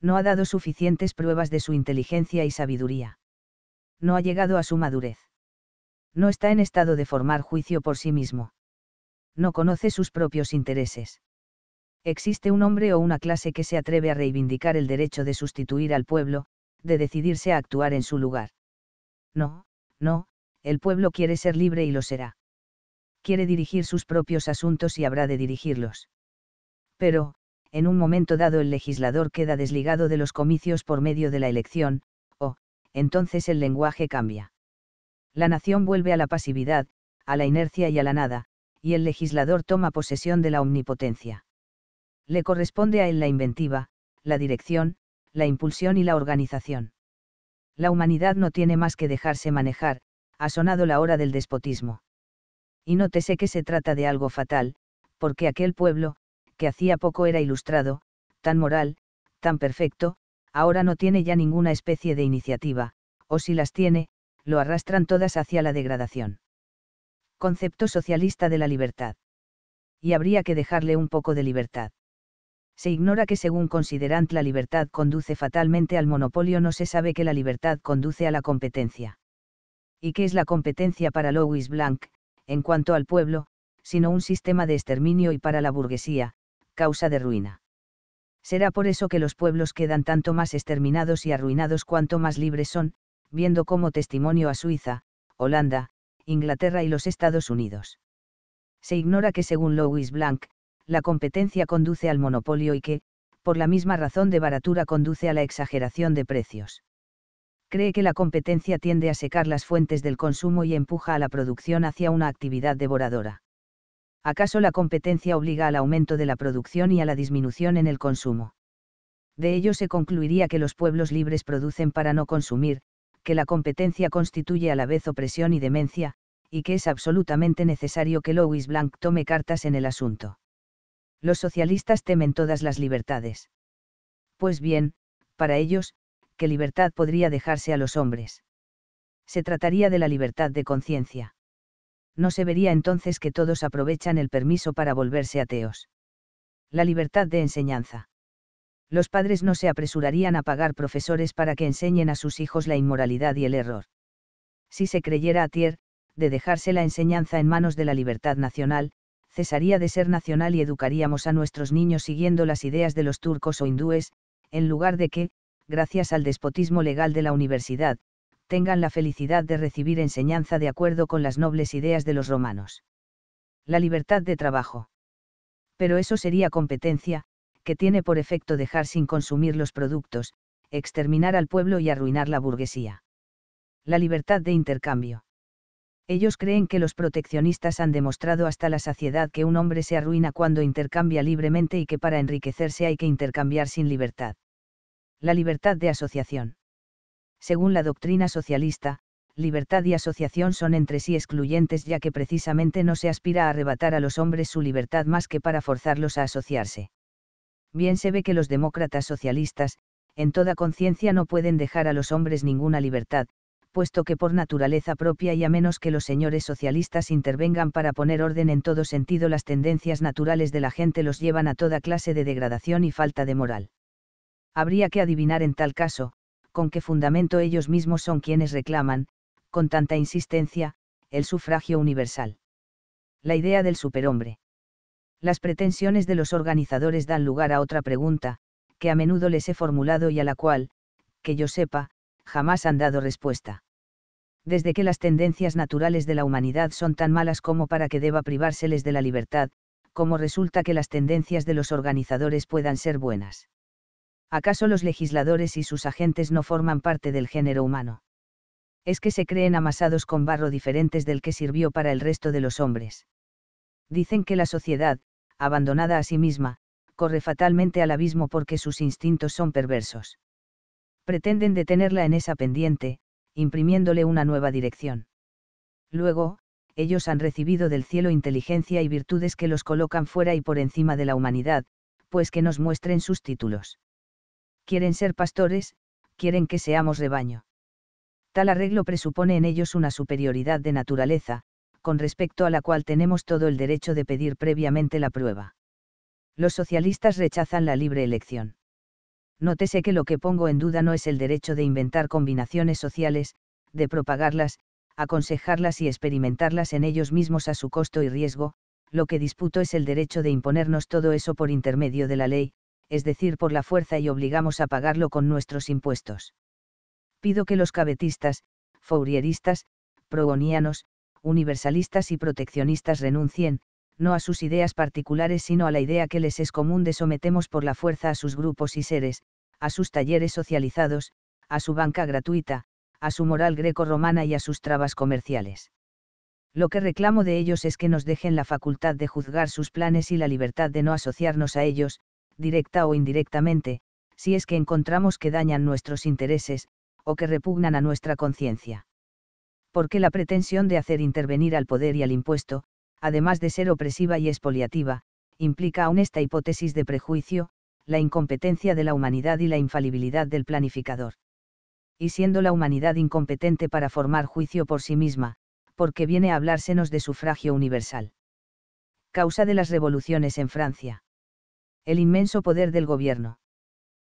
No ha dado suficientes pruebas de su inteligencia y sabiduría. No ha llegado a su madurez. No está en estado de formar juicio por sí mismo. No conoce sus propios intereses. Existe un hombre o una clase que se atreve a reivindicar el derecho de sustituir al pueblo, de decidirse a actuar en su lugar. No. El pueblo quiere ser libre y lo será. Quiere dirigir sus propios asuntos y habrá de dirigirlos. Pero, en un momento dado el legislador queda desligado de los comicios por medio de la elección, o, entonces el lenguaje cambia. La nación vuelve a la pasividad, a la inercia y a la nada, y el legislador toma posesión de la omnipotencia. Le corresponde a él la inventiva, la dirección, la impulsión y la organización. La humanidad no tiene más que dejarse manejar. Ha sonado la hora del despotismo. Y nótese que se trata de algo fatal, porque aquel pueblo, que hacía poco era ilustrado, tan moral, tan perfecto, ahora no tiene ya ninguna especie de iniciativa, o si las tiene, lo arrastran todas hacia la degradación. Concepto socialista de la libertad. Y habría que dejarle un poco de libertad. Se ignora que según considerant la libertad conduce fatalmente al monopolio, no se sabe que la libertad conduce a la competencia. ¿Y qué es la competencia para Louis Blanc, en cuanto al pueblo, sino un sistema de exterminio, y para la burguesía, causa de ruina? Será por eso que los pueblos quedan tanto más exterminados y arruinados cuanto más libres son, viendo como testimonio a Suiza, Holanda, Inglaterra y los Estados Unidos. Se ignora que según Louis Blanc, la competencia conduce al monopolio y que, por la misma razón de baratura, conduce a la exageración de precios. Cree que la competencia tiende a secar las fuentes del consumo y empuja a la producción hacia una actividad devoradora. ¿Acaso la competencia obliga al aumento de la producción y a la disminución en el consumo? De ello se concluiría que los pueblos libres producen para no consumir, que la competencia constituye a la vez opresión y demencia, y que es absolutamente necesario que Louis Blanc tome cartas en el asunto. Los socialistas temen todas las libertades. Pues bien, para ellos, ¿qué libertad podría dejarse a los hombres? Se trataría de la libertad de conciencia. no se vería entonces que todos aprovechan el permiso para volverse ateos. La libertad de enseñanza. Los padres no se apresurarían a pagar profesores para que enseñen a sus hijos la inmoralidad y el error. Si se creyera atier, de dejarse la enseñanza en manos de la libertad nacional, cesaría de ser nacional y educaríamos a nuestros niños siguiendo las ideas de los turcos o hindúes, en lugar de que, gracias al despotismo legal de la universidad, tengan la felicidad de recibir enseñanza de acuerdo con las nobles ideas de los romanos. La libertad de trabajo. Pero eso sería competencia, que tiene por efecto dejar sin consumir los productos, exterminar al pueblo y arruinar la burguesía. La libertad de intercambio. Ellos creen que los proteccionistas han demostrado hasta la saciedad que un hombre se arruina cuando intercambia libremente y que para enriquecerse hay que intercambiar sin libertad. La libertad de asociación. Según la doctrina socialista, libertad y asociación son entre sí excluyentes ya que precisamente no se aspira a arrebatar a los hombres su libertad más que para forzarlos a asociarse. Bien se ve que los demócratas socialistas, en toda conciencia no pueden dejar a los hombres ninguna libertad, puesto que por naturaleza propia y a menos que los señores socialistas intervengan para poner orden en todo sentido, las tendencias naturales de la gente los llevan a toda clase de degradación y falta de moral. Habría que adivinar en tal caso, con qué fundamento ellos mismos son quienes reclaman, con tanta insistencia, el sufragio universal. La idea del superhombre. Las pretensiones de los organizadores dan lugar a otra pregunta, que a menudo les he formulado y a la cual, que yo sepa, jamás han dado respuesta. Desde que las tendencias naturales de la humanidad son tan malas como para que deba privárseles de la libertad, ¿cómo resulta que las tendencias de los organizadores puedan ser buenas? ¿Acaso los legisladores y sus agentes no forman parte del género humano? ¿Es que se creen amasados con barro diferentes del que sirvió para el resto de los hombres? Dicen que la sociedad, abandonada a sí misma, corre fatalmente al abismo porque sus instintos son perversos. Pretenden detenerla en esa pendiente, imprimiéndole una nueva dirección. Luego, ellos han recibido del cielo inteligencia y virtudes que los colocan fuera y por encima de la humanidad, pues que nos muestren sus títulos. Quieren ser pastores, quieren que seamos rebaño. Tal arreglo presupone en ellos una superioridad de naturaleza, con respecto a la cual tenemos todo el derecho de pedir previamente la prueba. Los socialistas rechazan la libre elección. Nótese que lo que pongo en duda no es el derecho de inventar combinaciones sociales, de propagarlas, aconsejarlas y experimentarlas en ellos mismos a su costo y riesgo, lo que disputo es el derecho de imponernos todo eso por intermedio de la ley, es decir, por la fuerza y obligamos a pagarlo con nuestros impuestos. Pido que los cabetistas, fourieristas, progonianos, universalistas y proteccionistas renuncien, no a sus ideas particulares sino a la idea que les es común de sometemos por la fuerza a sus grupos y seres, a sus talleres socializados, a su banca gratuita, a su moral greco-romana y a sus trabas comerciales. Lo que reclamo de ellos es que nos dejen la facultad de juzgar sus planes y la libertad de no asociarnos a ellos, directa o indirectamente, si es que encontramos que dañan nuestros intereses, o que repugnan a nuestra conciencia. Porque la pretensión de hacer intervenir al poder y al impuesto, además de ser opresiva y expoliativa, implica aún esta hipótesis de prejuicio, la incompetencia de la humanidad y la infalibilidad del planificador. Y siendo la humanidad incompetente para formar juicio por sí misma, porque viene a hablársenos de sufragio universal. Causa de las revoluciones en Francia. El inmenso poder del gobierno.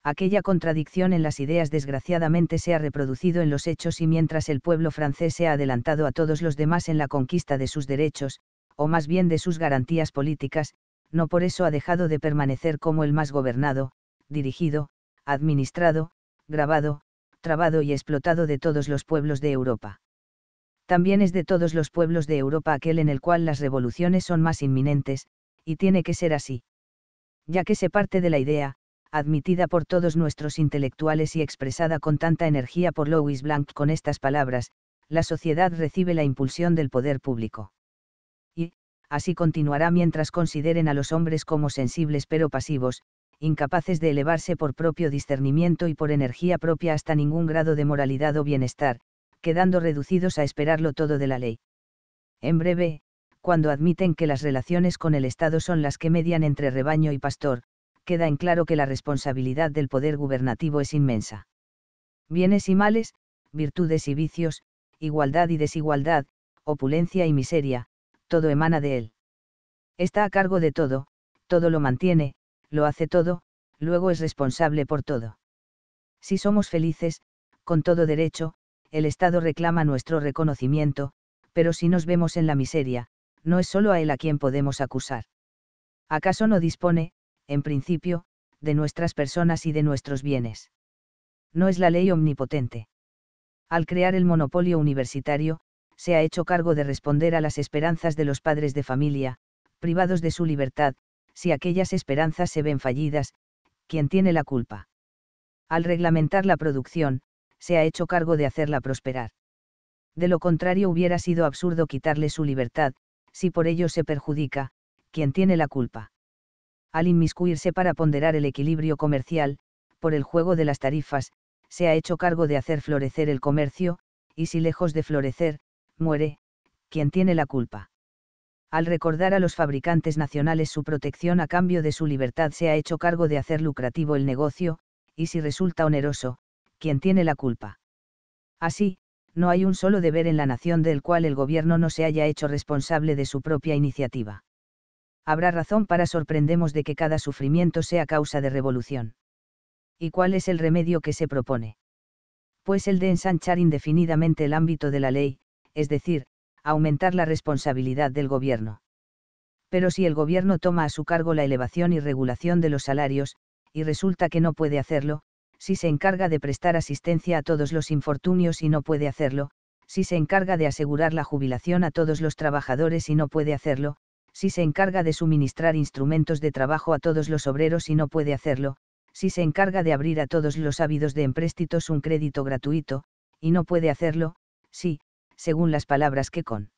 Aquella contradicción en las ideas desgraciadamente se ha reproducido en los hechos y mientras el pueblo francés se ha adelantado a todos los demás en la conquista de sus derechos, o más bien de sus garantías políticas, no por eso ha dejado de permanecer como el más gobernado, dirigido, administrado, grabado, trabado y explotado de todos los pueblos de Europa. También es de todos los pueblos de Europa aquel en el cual las revoluciones son más inminentes, y tiene que ser así. Ya que se parte de la idea, admitida por todos nuestros intelectuales y expresada con tanta energía por Louis Blanc con estas palabras, la sociedad recibe la impulsión del poder público. Así continuará mientras consideren a los hombres como sensibles pero pasivos, incapaces de elevarse por propio discernimiento y por energía propia hasta ningún grado de moralidad o bienestar, quedando reducidos a esperarlo todo de la ley. En breve, cuando admiten que las relaciones con el Estado son las que median entre rebaño y pastor, queda en claro que la responsabilidad del poder gubernativo es inmensa. Bienes y males, virtudes y vicios, igualdad y desigualdad, opulencia y miseria, todo emana de él. Está a cargo de todo, todo lo mantiene, lo hace todo, luego es responsable por todo. Si somos felices, con todo derecho, el Estado reclama nuestro reconocimiento, pero si nos vemos en la miseria, no es solo a él a quien podemos acusar. ¿Acaso no dispone, en principio, de nuestras personas y de nuestros bienes? No es la ley omnipotente. Al crear el monopolio universitario, se ha hecho cargo de responder a las esperanzas de los padres de familia, privados de su libertad. Si aquellas esperanzas se ven fallidas, ¿quién tiene la culpa? Al reglamentar la producción, se ha hecho cargo de hacerla prosperar. De lo contrario hubiera sido absurdo quitarle su libertad, si por ello se perjudica, ¿quién tiene la culpa? Al inmiscuirse para ponderar el equilibrio comercial, por el juego de las tarifas, se ha hecho cargo de hacer florecer el comercio, y si lejos de florecer, muere, ¿quién tiene la culpa? Al recordar a los fabricantes nacionales su protección a cambio de su libertad, se ha hecho cargo de hacer lucrativo el negocio, y si resulta oneroso, ¿quién tiene la culpa? Así, no hay un solo deber en la nación del cual el gobierno no se haya hecho responsable de su propia iniciativa. Habrá razón para sorprendernos de que cada sufrimiento sea causa de revolución. ¿Y cuál es el remedio que se propone? Pues el de ensanchar indefinidamente el ámbito de la ley, es decir, aumentar la responsabilidad del gobierno. Pero si el gobierno toma a su cargo la elevación y regulación de los salarios, y resulta que no puede hacerlo, si se encarga de prestar asistencia a todos los infortunios y no puede hacerlo, si se encarga de asegurar la jubilación a todos los trabajadores y no puede hacerlo, si se encarga de suministrar instrumentos de trabajo a todos los obreros y no puede hacerlo, si se encarga de abrir a todos los ávidos de empréstitos un crédito gratuito, y no puede hacerlo, si, según las palabras que con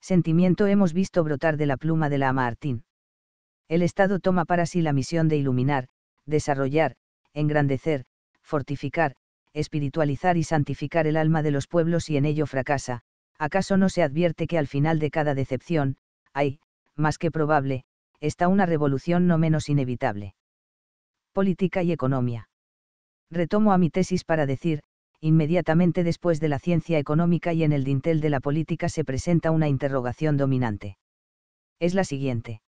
sentimiento hemos visto brotar de la pluma de la Lamartine, el Estado toma para sí la misión de iluminar, desarrollar, engrandecer, fortificar, espiritualizar y santificar el alma de los pueblos y en ello fracasa, ¿acaso no se advierte que al final de cada decepción, hay, más que probable, está una revolución no menos inevitable? Política y economía. Retomo a mi tesis para decir, inmediatamente después de la ciencia económica y en el dintel de la política se presenta una interrogación dominante. Es la siguiente.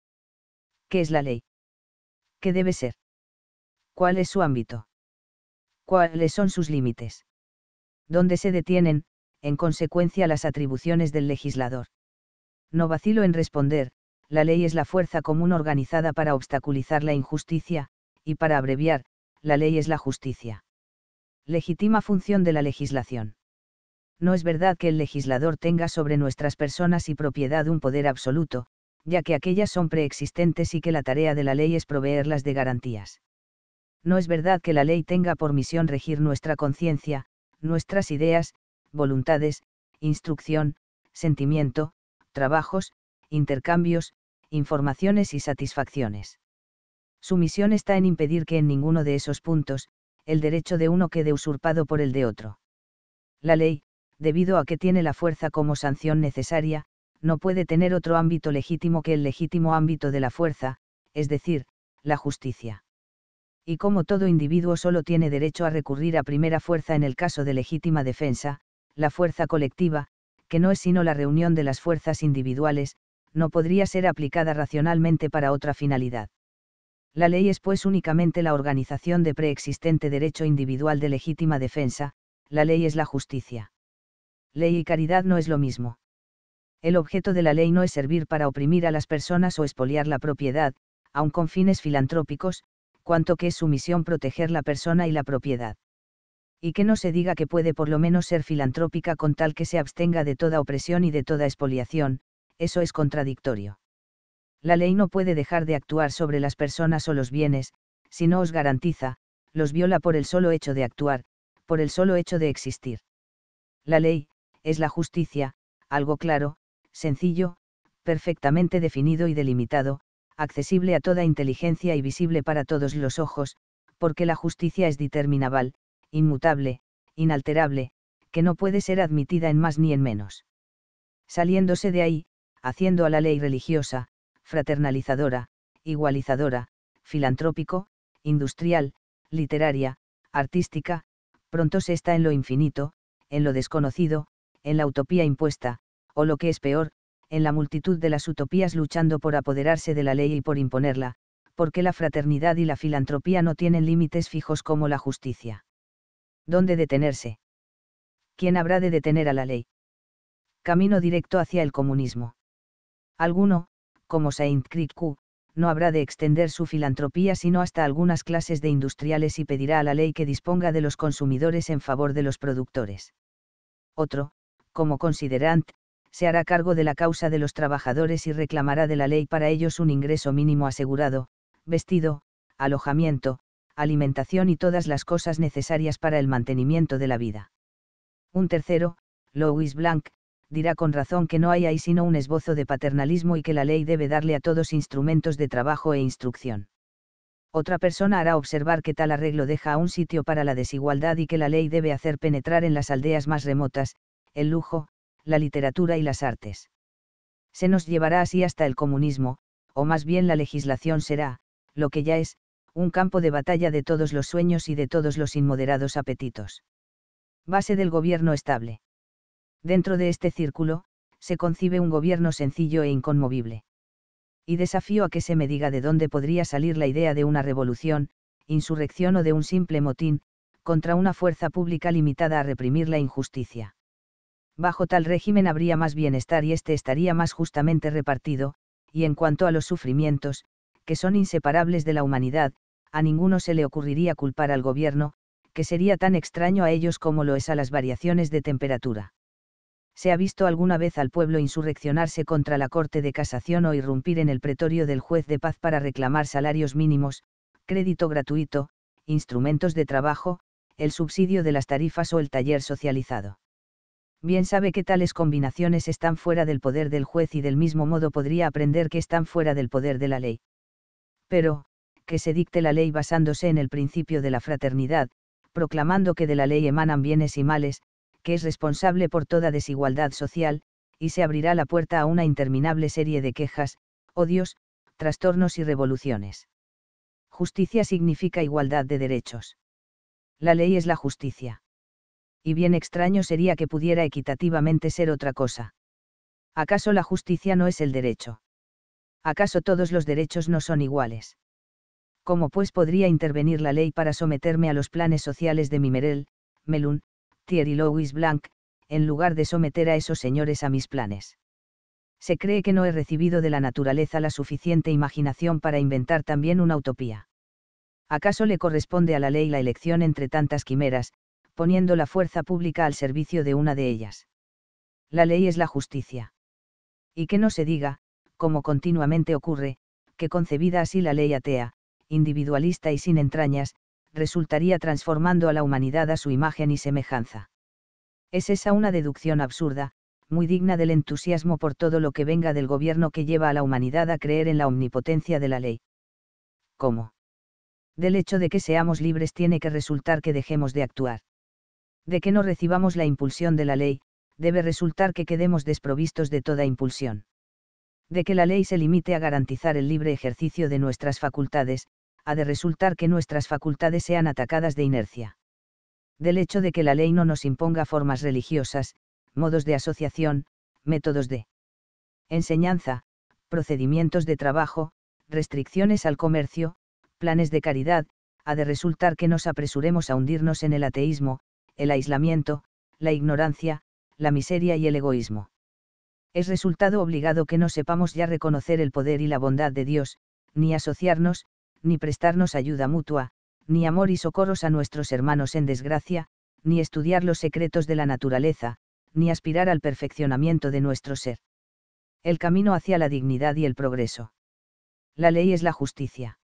¿Qué es la ley? ¿Qué debe ser? ¿Cuál es su ámbito? ¿Cuáles son sus límites? ¿Dónde se detienen, en consecuencia, las atribuciones del legislador? No vacilo en responder, la ley es la fuerza común organizada para obstaculizar la injusticia, y para abreviar, la ley es la justicia. Legítima función de la legislación. No es verdad que el legislador tenga sobre nuestras personas y propiedad un poder absoluto, ya que aquellas son preexistentes y que la tarea de la ley es proveerlas de garantías. No es verdad que la ley tenga por misión regir nuestra conciencia, nuestras ideas, voluntades, instrucción, sentimiento, trabajos, intercambios, informaciones y satisfacciones. Su misión está en impedir que en ninguno de esos puntos, el derecho de uno quede usurpado por el de otro. La ley, debido a que tiene la fuerza como sanción necesaria, no puede tener otro ámbito legítimo que el legítimo ámbito de la fuerza, es decir, la justicia. Y como todo individuo solo tiene derecho a recurrir a primera fuerza en el caso de legítima defensa, la fuerza colectiva, que no es sino la reunión de las fuerzas individuales, no podría ser aplicada racionalmente para otra finalidad. La ley es pues únicamente la organización de preexistente derecho individual de legítima defensa, la ley es la justicia. Ley y caridad no es lo mismo. El objeto de la ley no es servir para oprimir a las personas o expoliar la propiedad, aun con fines filantrópicos, cuanto que es su misión proteger la persona y la propiedad. Y que no se diga que puede por lo menos ser filantrópica con tal que se abstenga de toda opresión y de toda expoliación, eso es contradictorio. La ley no puede dejar de actuar sobre las personas o los bienes, si no os garantiza, los viola por el solo hecho de actuar, por el solo hecho de existir. La ley, es la justicia, algo claro, sencillo, perfectamente definido y delimitado, accesible a toda inteligencia y visible para todos los ojos, porque la justicia es determinable, inmutable, inalterable, que no puede ser admitida en más ni en menos. Saliéndose de ahí, haciendo a la ley religiosa, fraternalizadora, igualizadora, filantrópico, industrial, literaria, artística, pronto se está en lo infinito, en lo desconocido, en la utopía impuesta, o lo que es peor, en la multitud de las utopías luchando por apoderarse de la ley y por imponerla, porque la fraternidad y la filantropía no tienen límites fijos como la justicia. ¿Dónde detenerse? ¿Quién habrá de detener a la ley? Camino directo hacia el comunismo. Alguno, como Saint Cricq, no habrá de extender su filantropía sino hasta algunas clases de industriales y pedirá a la ley que disponga de los consumidores en favor de los productores. Otro, como Considerant, se hará cargo de la causa de los trabajadores y reclamará de la ley para ellos un ingreso mínimo asegurado, vestido, alojamiento, alimentación y todas las cosas necesarias para el mantenimiento de la vida. Un tercero, Louis Blanc, dirá con razón que no hay ahí sino un esbozo de paternalismo y que la ley debe darle a todos instrumentos de trabajo e instrucción. Otra persona hará observar que tal arreglo deja un sitio para la desigualdad y que la ley debe hacer penetrar en las aldeas más remotas, el lujo, la literatura y las artes. Se nos llevará así hasta el comunismo, o más bien la legislación será, lo que ya es, un campo de batalla de todos los sueños y de todos los inmoderados apetitos. Base del gobierno estable. Dentro de este círculo, se concibe un gobierno sencillo e inconmovible. Y desafío a que se me diga de dónde podría salir la idea de una revolución, insurrección o de un simple motín, contra una fuerza pública limitada a reprimir la injusticia. Bajo tal régimen habría más bienestar y este estaría más justamente repartido, y en cuanto a los sufrimientos, que son inseparables de la humanidad, a ninguno se le ocurriría culpar al gobierno, que sería tan extraño a ellos como lo es a las variaciones de temperatura. ¿Se ha visto alguna vez al pueblo insurreccionarse contra la Corte de Casación o irrumpir en el pretorio del juez de paz para reclamar salarios mínimos, crédito gratuito, instrumentos de trabajo, el subsidio de las tarifas o el taller socializado? Bien sabe que tales combinaciones están fuera del poder del juez y del mismo modo podría aprender que están fuera del poder de la ley. Pero, que se dicte la ley basándose en el principio de la fraternidad, proclamando que de la ley emanan bienes y males, que es responsable por toda desigualdad social, y se abrirá la puerta a una interminable serie de quejas, odios, trastornos y revoluciones. Justicia significa igualdad de derechos. La ley es la justicia. Y bien extraño sería que pudiera equitativamente ser otra cosa. ¿Acaso la justicia no es el derecho? ¿Acaso todos los derechos no son iguales? ¿Cómo pues podría intervenir la ley para someterme a los planes sociales de Mimerel, Melun, Thierry Louis Blanc, en lugar de someter a esos señores a mis planes? Se cree que no he recibido de la naturaleza la suficiente imaginación para inventar también una utopía. ¿Acaso le corresponde a la ley la elección entre tantas quimeras, poniendo la fuerza pública al servicio de una de ellas? La ley es la justicia. Y que no se diga, como continuamente ocurre, que concebida así la ley atea, individualista y sin entrañas, resultaría transformando a la humanidad a su imagen y semejanza. Es esa una deducción absurda, muy digna del entusiasmo por todo lo que venga del gobierno que lleva a la humanidad a creer en la omnipotencia de la ley. ¿Cómo? Del hecho de que seamos libres tiene que resultar que dejemos de actuar. De que no recibamos la impulsión de la ley, debe resultar que quedemos desprovistos de toda impulsión. De que la ley se limite a garantizar el libre ejercicio de nuestras facultades, ha de resultar que nuestras facultades sean atacadas de inercia. Del hecho de que la ley no nos imponga formas religiosas, modos de asociación, métodos de enseñanza, procedimientos de trabajo, restricciones al comercio, planes de caridad, ha de resultar que nos apresuremos a hundirnos en el ateísmo, el aislamiento, la ignorancia, la miseria y el egoísmo. Es resultado obligado que no sepamos ya reconocer el poder y la bondad de Dios, ni asociarnos, ni prestarnos ayuda mutua, ni amor y socorros a nuestros hermanos en desgracia, ni estudiar los secretos de la naturaleza, ni aspirar al perfeccionamiento de nuestro ser. El camino hacia la dignidad y el progreso. La ley es la justicia.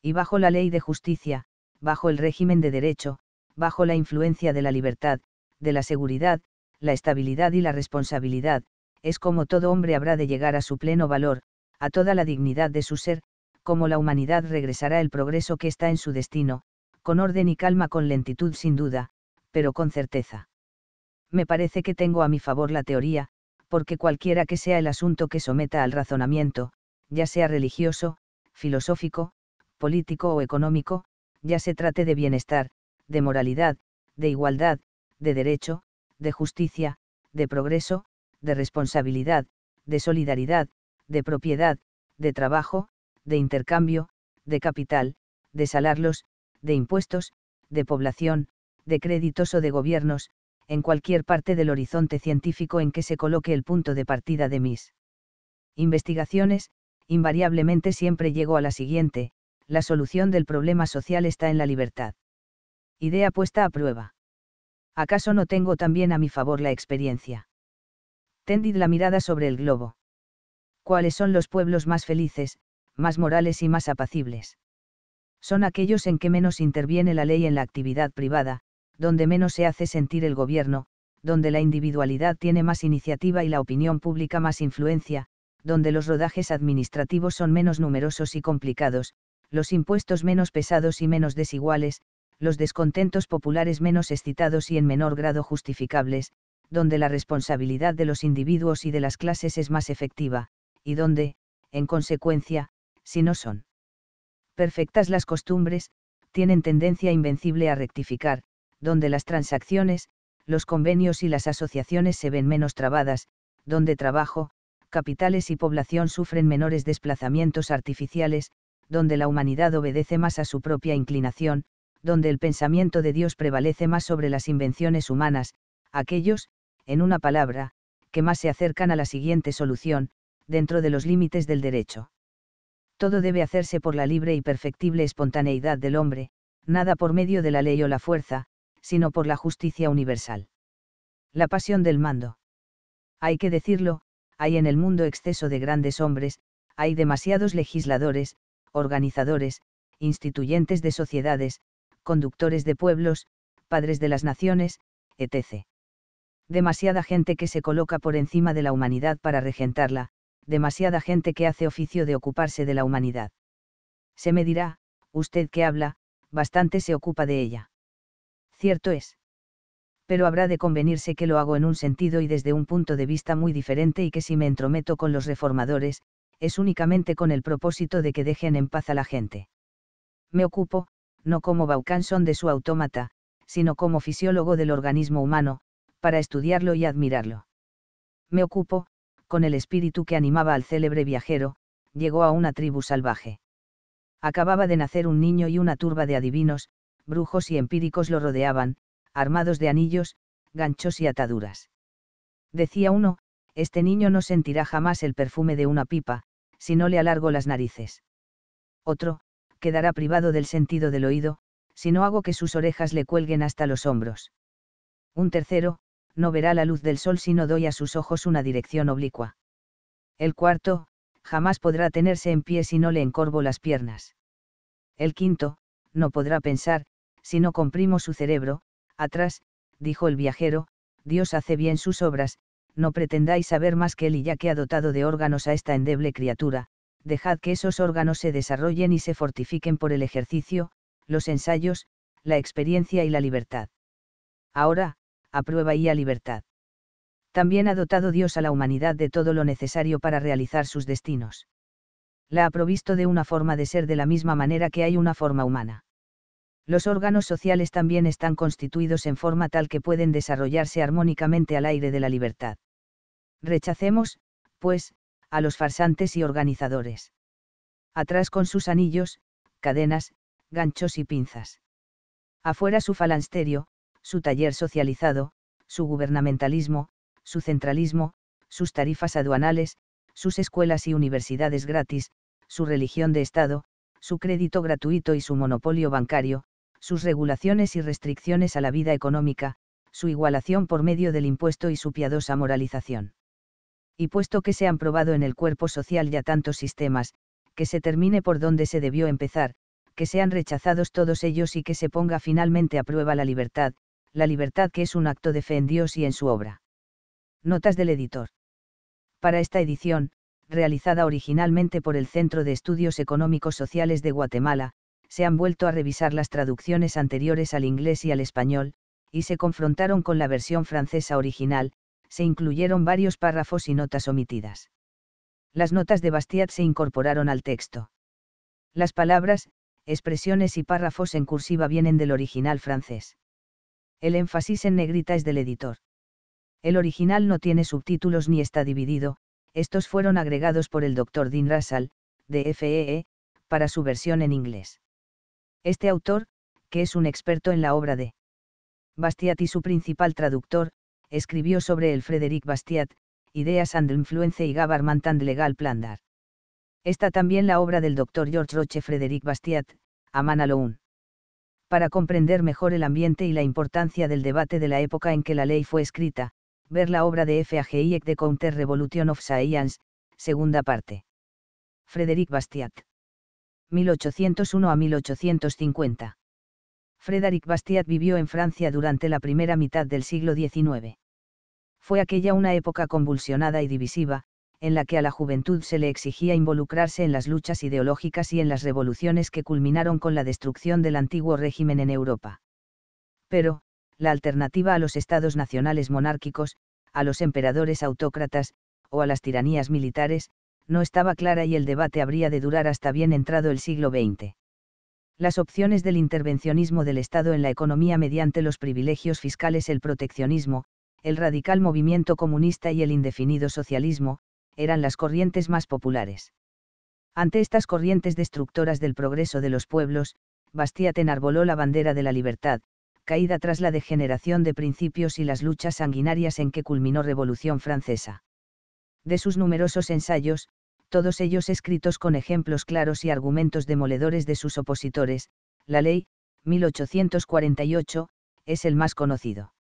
Y bajo la ley de justicia, bajo el régimen de derecho, bajo la influencia de la libertad, de la seguridad, la estabilidad y la responsabilidad, es como todo hombre habrá de llegar a su pleno valor, a toda la dignidad de su ser, como la humanidad regresará el progreso que está en su destino, con orden y calma, con lentitud sin duda, pero con certeza. Me parece que tengo a mi favor la teoría, porque cualquiera que sea el asunto que someta al razonamiento, ya sea religioso, filosófico, político o económico, ya se trate de bienestar, de moralidad, de igualdad, de derecho, de justicia, de progreso, de responsabilidad, de solidaridad, de propiedad, de trabajo, de intercambio, de capital, de salarios, de impuestos, de población, de créditos o de gobiernos, en cualquier parte del horizonte científico en que se coloque el punto de partida de mis investigaciones, invariablemente siempre llego a la siguiente: la solución del problema social está en la libertad. Idea puesta a prueba. ¿Acaso no tengo también a mi favor la experiencia? Tendid la mirada sobre el globo. ¿Cuáles son los pueblos más felices, más morales y más apacibles? Son aquellos en que menos interviene la ley en la actividad privada, donde menos se hace sentir el gobierno, donde la individualidad tiene más iniciativa y la opinión pública más influencia, donde los rodajes administrativos son menos numerosos y complicados, los impuestos menos pesados y menos desiguales, los descontentos populares menos excitados y en menor grado justificables, donde la responsabilidad de los individuos y de las clases es más efectiva, y donde, en consecuencia, si no son perfectas las costumbres, tienen tendencia invencible a rectificar, donde las transacciones, los convenios y las asociaciones se ven menos trabadas, donde trabajo, capitales y población sufren menores desplazamientos artificiales, donde la humanidad obedece más a su propia inclinación, donde el pensamiento de Dios prevalece más sobre las invenciones humanas, aquellos, en una palabra, que más se acercan a la siguiente solución, dentro de los límites del derecho. Todo debe hacerse por la libre y perfectible espontaneidad del hombre, nada por medio de la ley o la fuerza, sino por la justicia universal. La pasión del mando. Hay que decirlo, hay en el mundo exceso de grandes hombres, hay demasiados legisladores, organizadores, instituyentes de sociedades, conductores de pueblos, padres de las naciones, etc. Demasiada gente que se coloca por encima de la humanidad para regentarla, demasiada gente que hace oficio de ocuparse de la humanidad. Se me dirá, usted que habla, bastante se ocupa de ella. Cierto es. Pero habrá de convenirse que lo hago en un sentido y desde un punto de vista muy diferente y que si me entrometo con los reformadores, es únicamente con el propósito de que dejen en paz a la gente. Me ocupo, no como Vaucanson de su autómata, sino como fisiólogo del organismo humano, para estudiarlo y admirarlo. Me ocupo, con el espíritu que animaba al célebre viajero, llegó a una tribu salvaje. Acababa de nacer un niño y una turba de adivinos, brujos y empíricos lo rodeaban, armados de anillos, ganchos y ataduras. Decía uno, este niño no sentirá jamás el perfume de una pipa, si no le alargo las narices. Otro, quedará privado del sentido del oído, si no hago que sus orejas le cuelguen hasta los hombros. Un tercero, no verá la luz del sol si no doy a sus ojos una dirección oblicua. El cuarto, jamás podrá tenerse en pie si no le encorvo las piernas. El quinto, no podrá pensar, si no comprimo su cerebro. Atrás, dijo el viajero, Dios hace bien sus obras, no pretendáis saber más que él y ya que ha dotado de órganos a esta endeble criatura, dejad que esos órganos se desarrollen y se fortifiquen por el ejercicio, los ensayos, la experiencia y la libertad. Ahora, a prueba y a libertad. También ha dotado Dios a la humanidad de todo lo necesario para realizar sus destinos. La ha provisto de una forma de ser de la misma manera que hay una forma humana. Los órganos sociales también están constituidos en forma tal que pueden desarrollarse armónicamente al aire de la libertad. Rechacemos, pues, a los farsantes y organizadores. Atrás con sus anillos, cadenas, ganchos y pinzas. Afuera su falansterio, su taller socializado, su gubernamentalismo, su centralismo, sus tarifas aduanales, sus escuelas y universidades gratis, su religión de Estado, su crédito gratuito y su monopolio bancario, sus regulaciones y restricciones a la vida económica, su igualación por medio del impuesto y su piadosa moralización. Y puesto que se han probado en el cuerpo social ya tantos sistemas, que se termine por donde se debió empezar, que sean rechazados todos ellos y que se ponga finalmente a prueba la libertad que es un acto de fe en Dios y en su obra. Notas del editor. Para esta edición, realizada originalmente por el Centro de Estudios Económicos Sociales de Guatemala, se han vuelto a revisar las traducciones anteriores al inglés y al español, y se confrontaron con la versión francesa original, se incluyeron varios párrafos y notas omitidas. Las notas de Bastiat se incorporaron al texto. Las palabras, expresiones y párrafos en cursiva vienen del original francés. El énfasis en negrita es del editor. El original no tiene subtítulos ni está dividido, estos fueron agregados por el Dr. Dean Russell, de FEE, para su versión en inglés. Este autor, que es un experto en la obra de Bastiat y su principal traductor, escribió sobre el Frédéric Bastiat, Ideas and Influence y Government and Legal Plunder. Está también la obra del Dr. George Roche Frédéric Bastiat, A Man Alone. Para comprender mejor el ambiente y la importancia del debate de la época en que la ley fue escrita, ver la obra de FAGIEC de Counter Revolution of Science, segunda parte. Frédéric Bastiat. 1801 a 1850. Frédéric Bastiat vivió en Francia durante la primera mitad del siglo XIX. Fue aquella una época convulsionada y divisiva, en la que a la juventud se le exigía involucrarse en las luchas ideológicas y en las revoluciones que culminaron con la destrucción del antiguo régimen en Europa. Pero, la alternativa a los estados nacionales monárquicos, a los emperadores autócratas, o a las tiranías militares, no estaba clara y el debate habría de durar hasta bien entrado el siglo XX. Las opciones del intervencionismo del Estado en la economía mediante los privilegios fiscales, el proteccionismo, el radical movimiento comunista y el indefinido socialismo, eran las corrientes más populares. Ante estas corrientes destructoras del progreso de los pueblos, Bastiat enarboló la bandera de la libertad, caída tras la degeneración de principios y las luchas sanguinarias en que culminó la Revolución Francesa. De sus numerosos ensayos, todos ellos escritos con ejemplos claros y argumentos demoledores de sus opositores, La Ley, 1848, es el más conocido.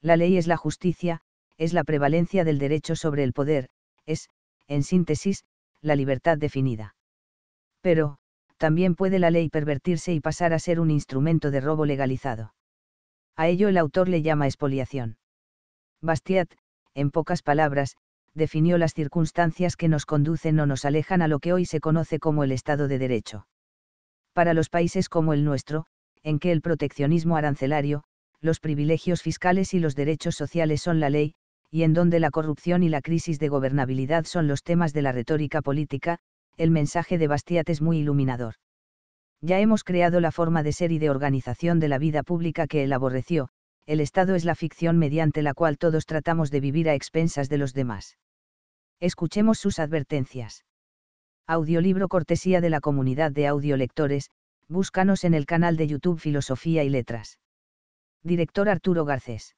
La ley es la justicia, es la prevalencia del derecho sobre el poder, es, en síntesis, la libertad definida. Pero, también puede la ley pervertirse y pasar a ser un instrumento de robo legalizado. A ello el autor le llama expoliación. Bastiat, en pocas palabras, definió las circunstancias que nos conducen o nos alejan a lo que hoy se conoce como el Estado de Derecho. Para los países como el nuestro, en que el proteccionismo arancelario, los privilegios fiscales y los derechos sociales son la ley, y en donde la corrupción y la crisis de gobernabilidad son los temas de la retórica política, el mensaje de Bastiat es muy iluminador. Ya hemos creado la forma de ser y de organización de la vida pública que él aborreció, el Estado es la ficción mediante la cual todos tratamos de vivir a expensas de los demás. Escuchemos sus advertencias. Audiolibro cortesía de la comunidad de audiolectores, búscanos en el canal de YouTube Filosofía y Letras. Director Arturo Garcés.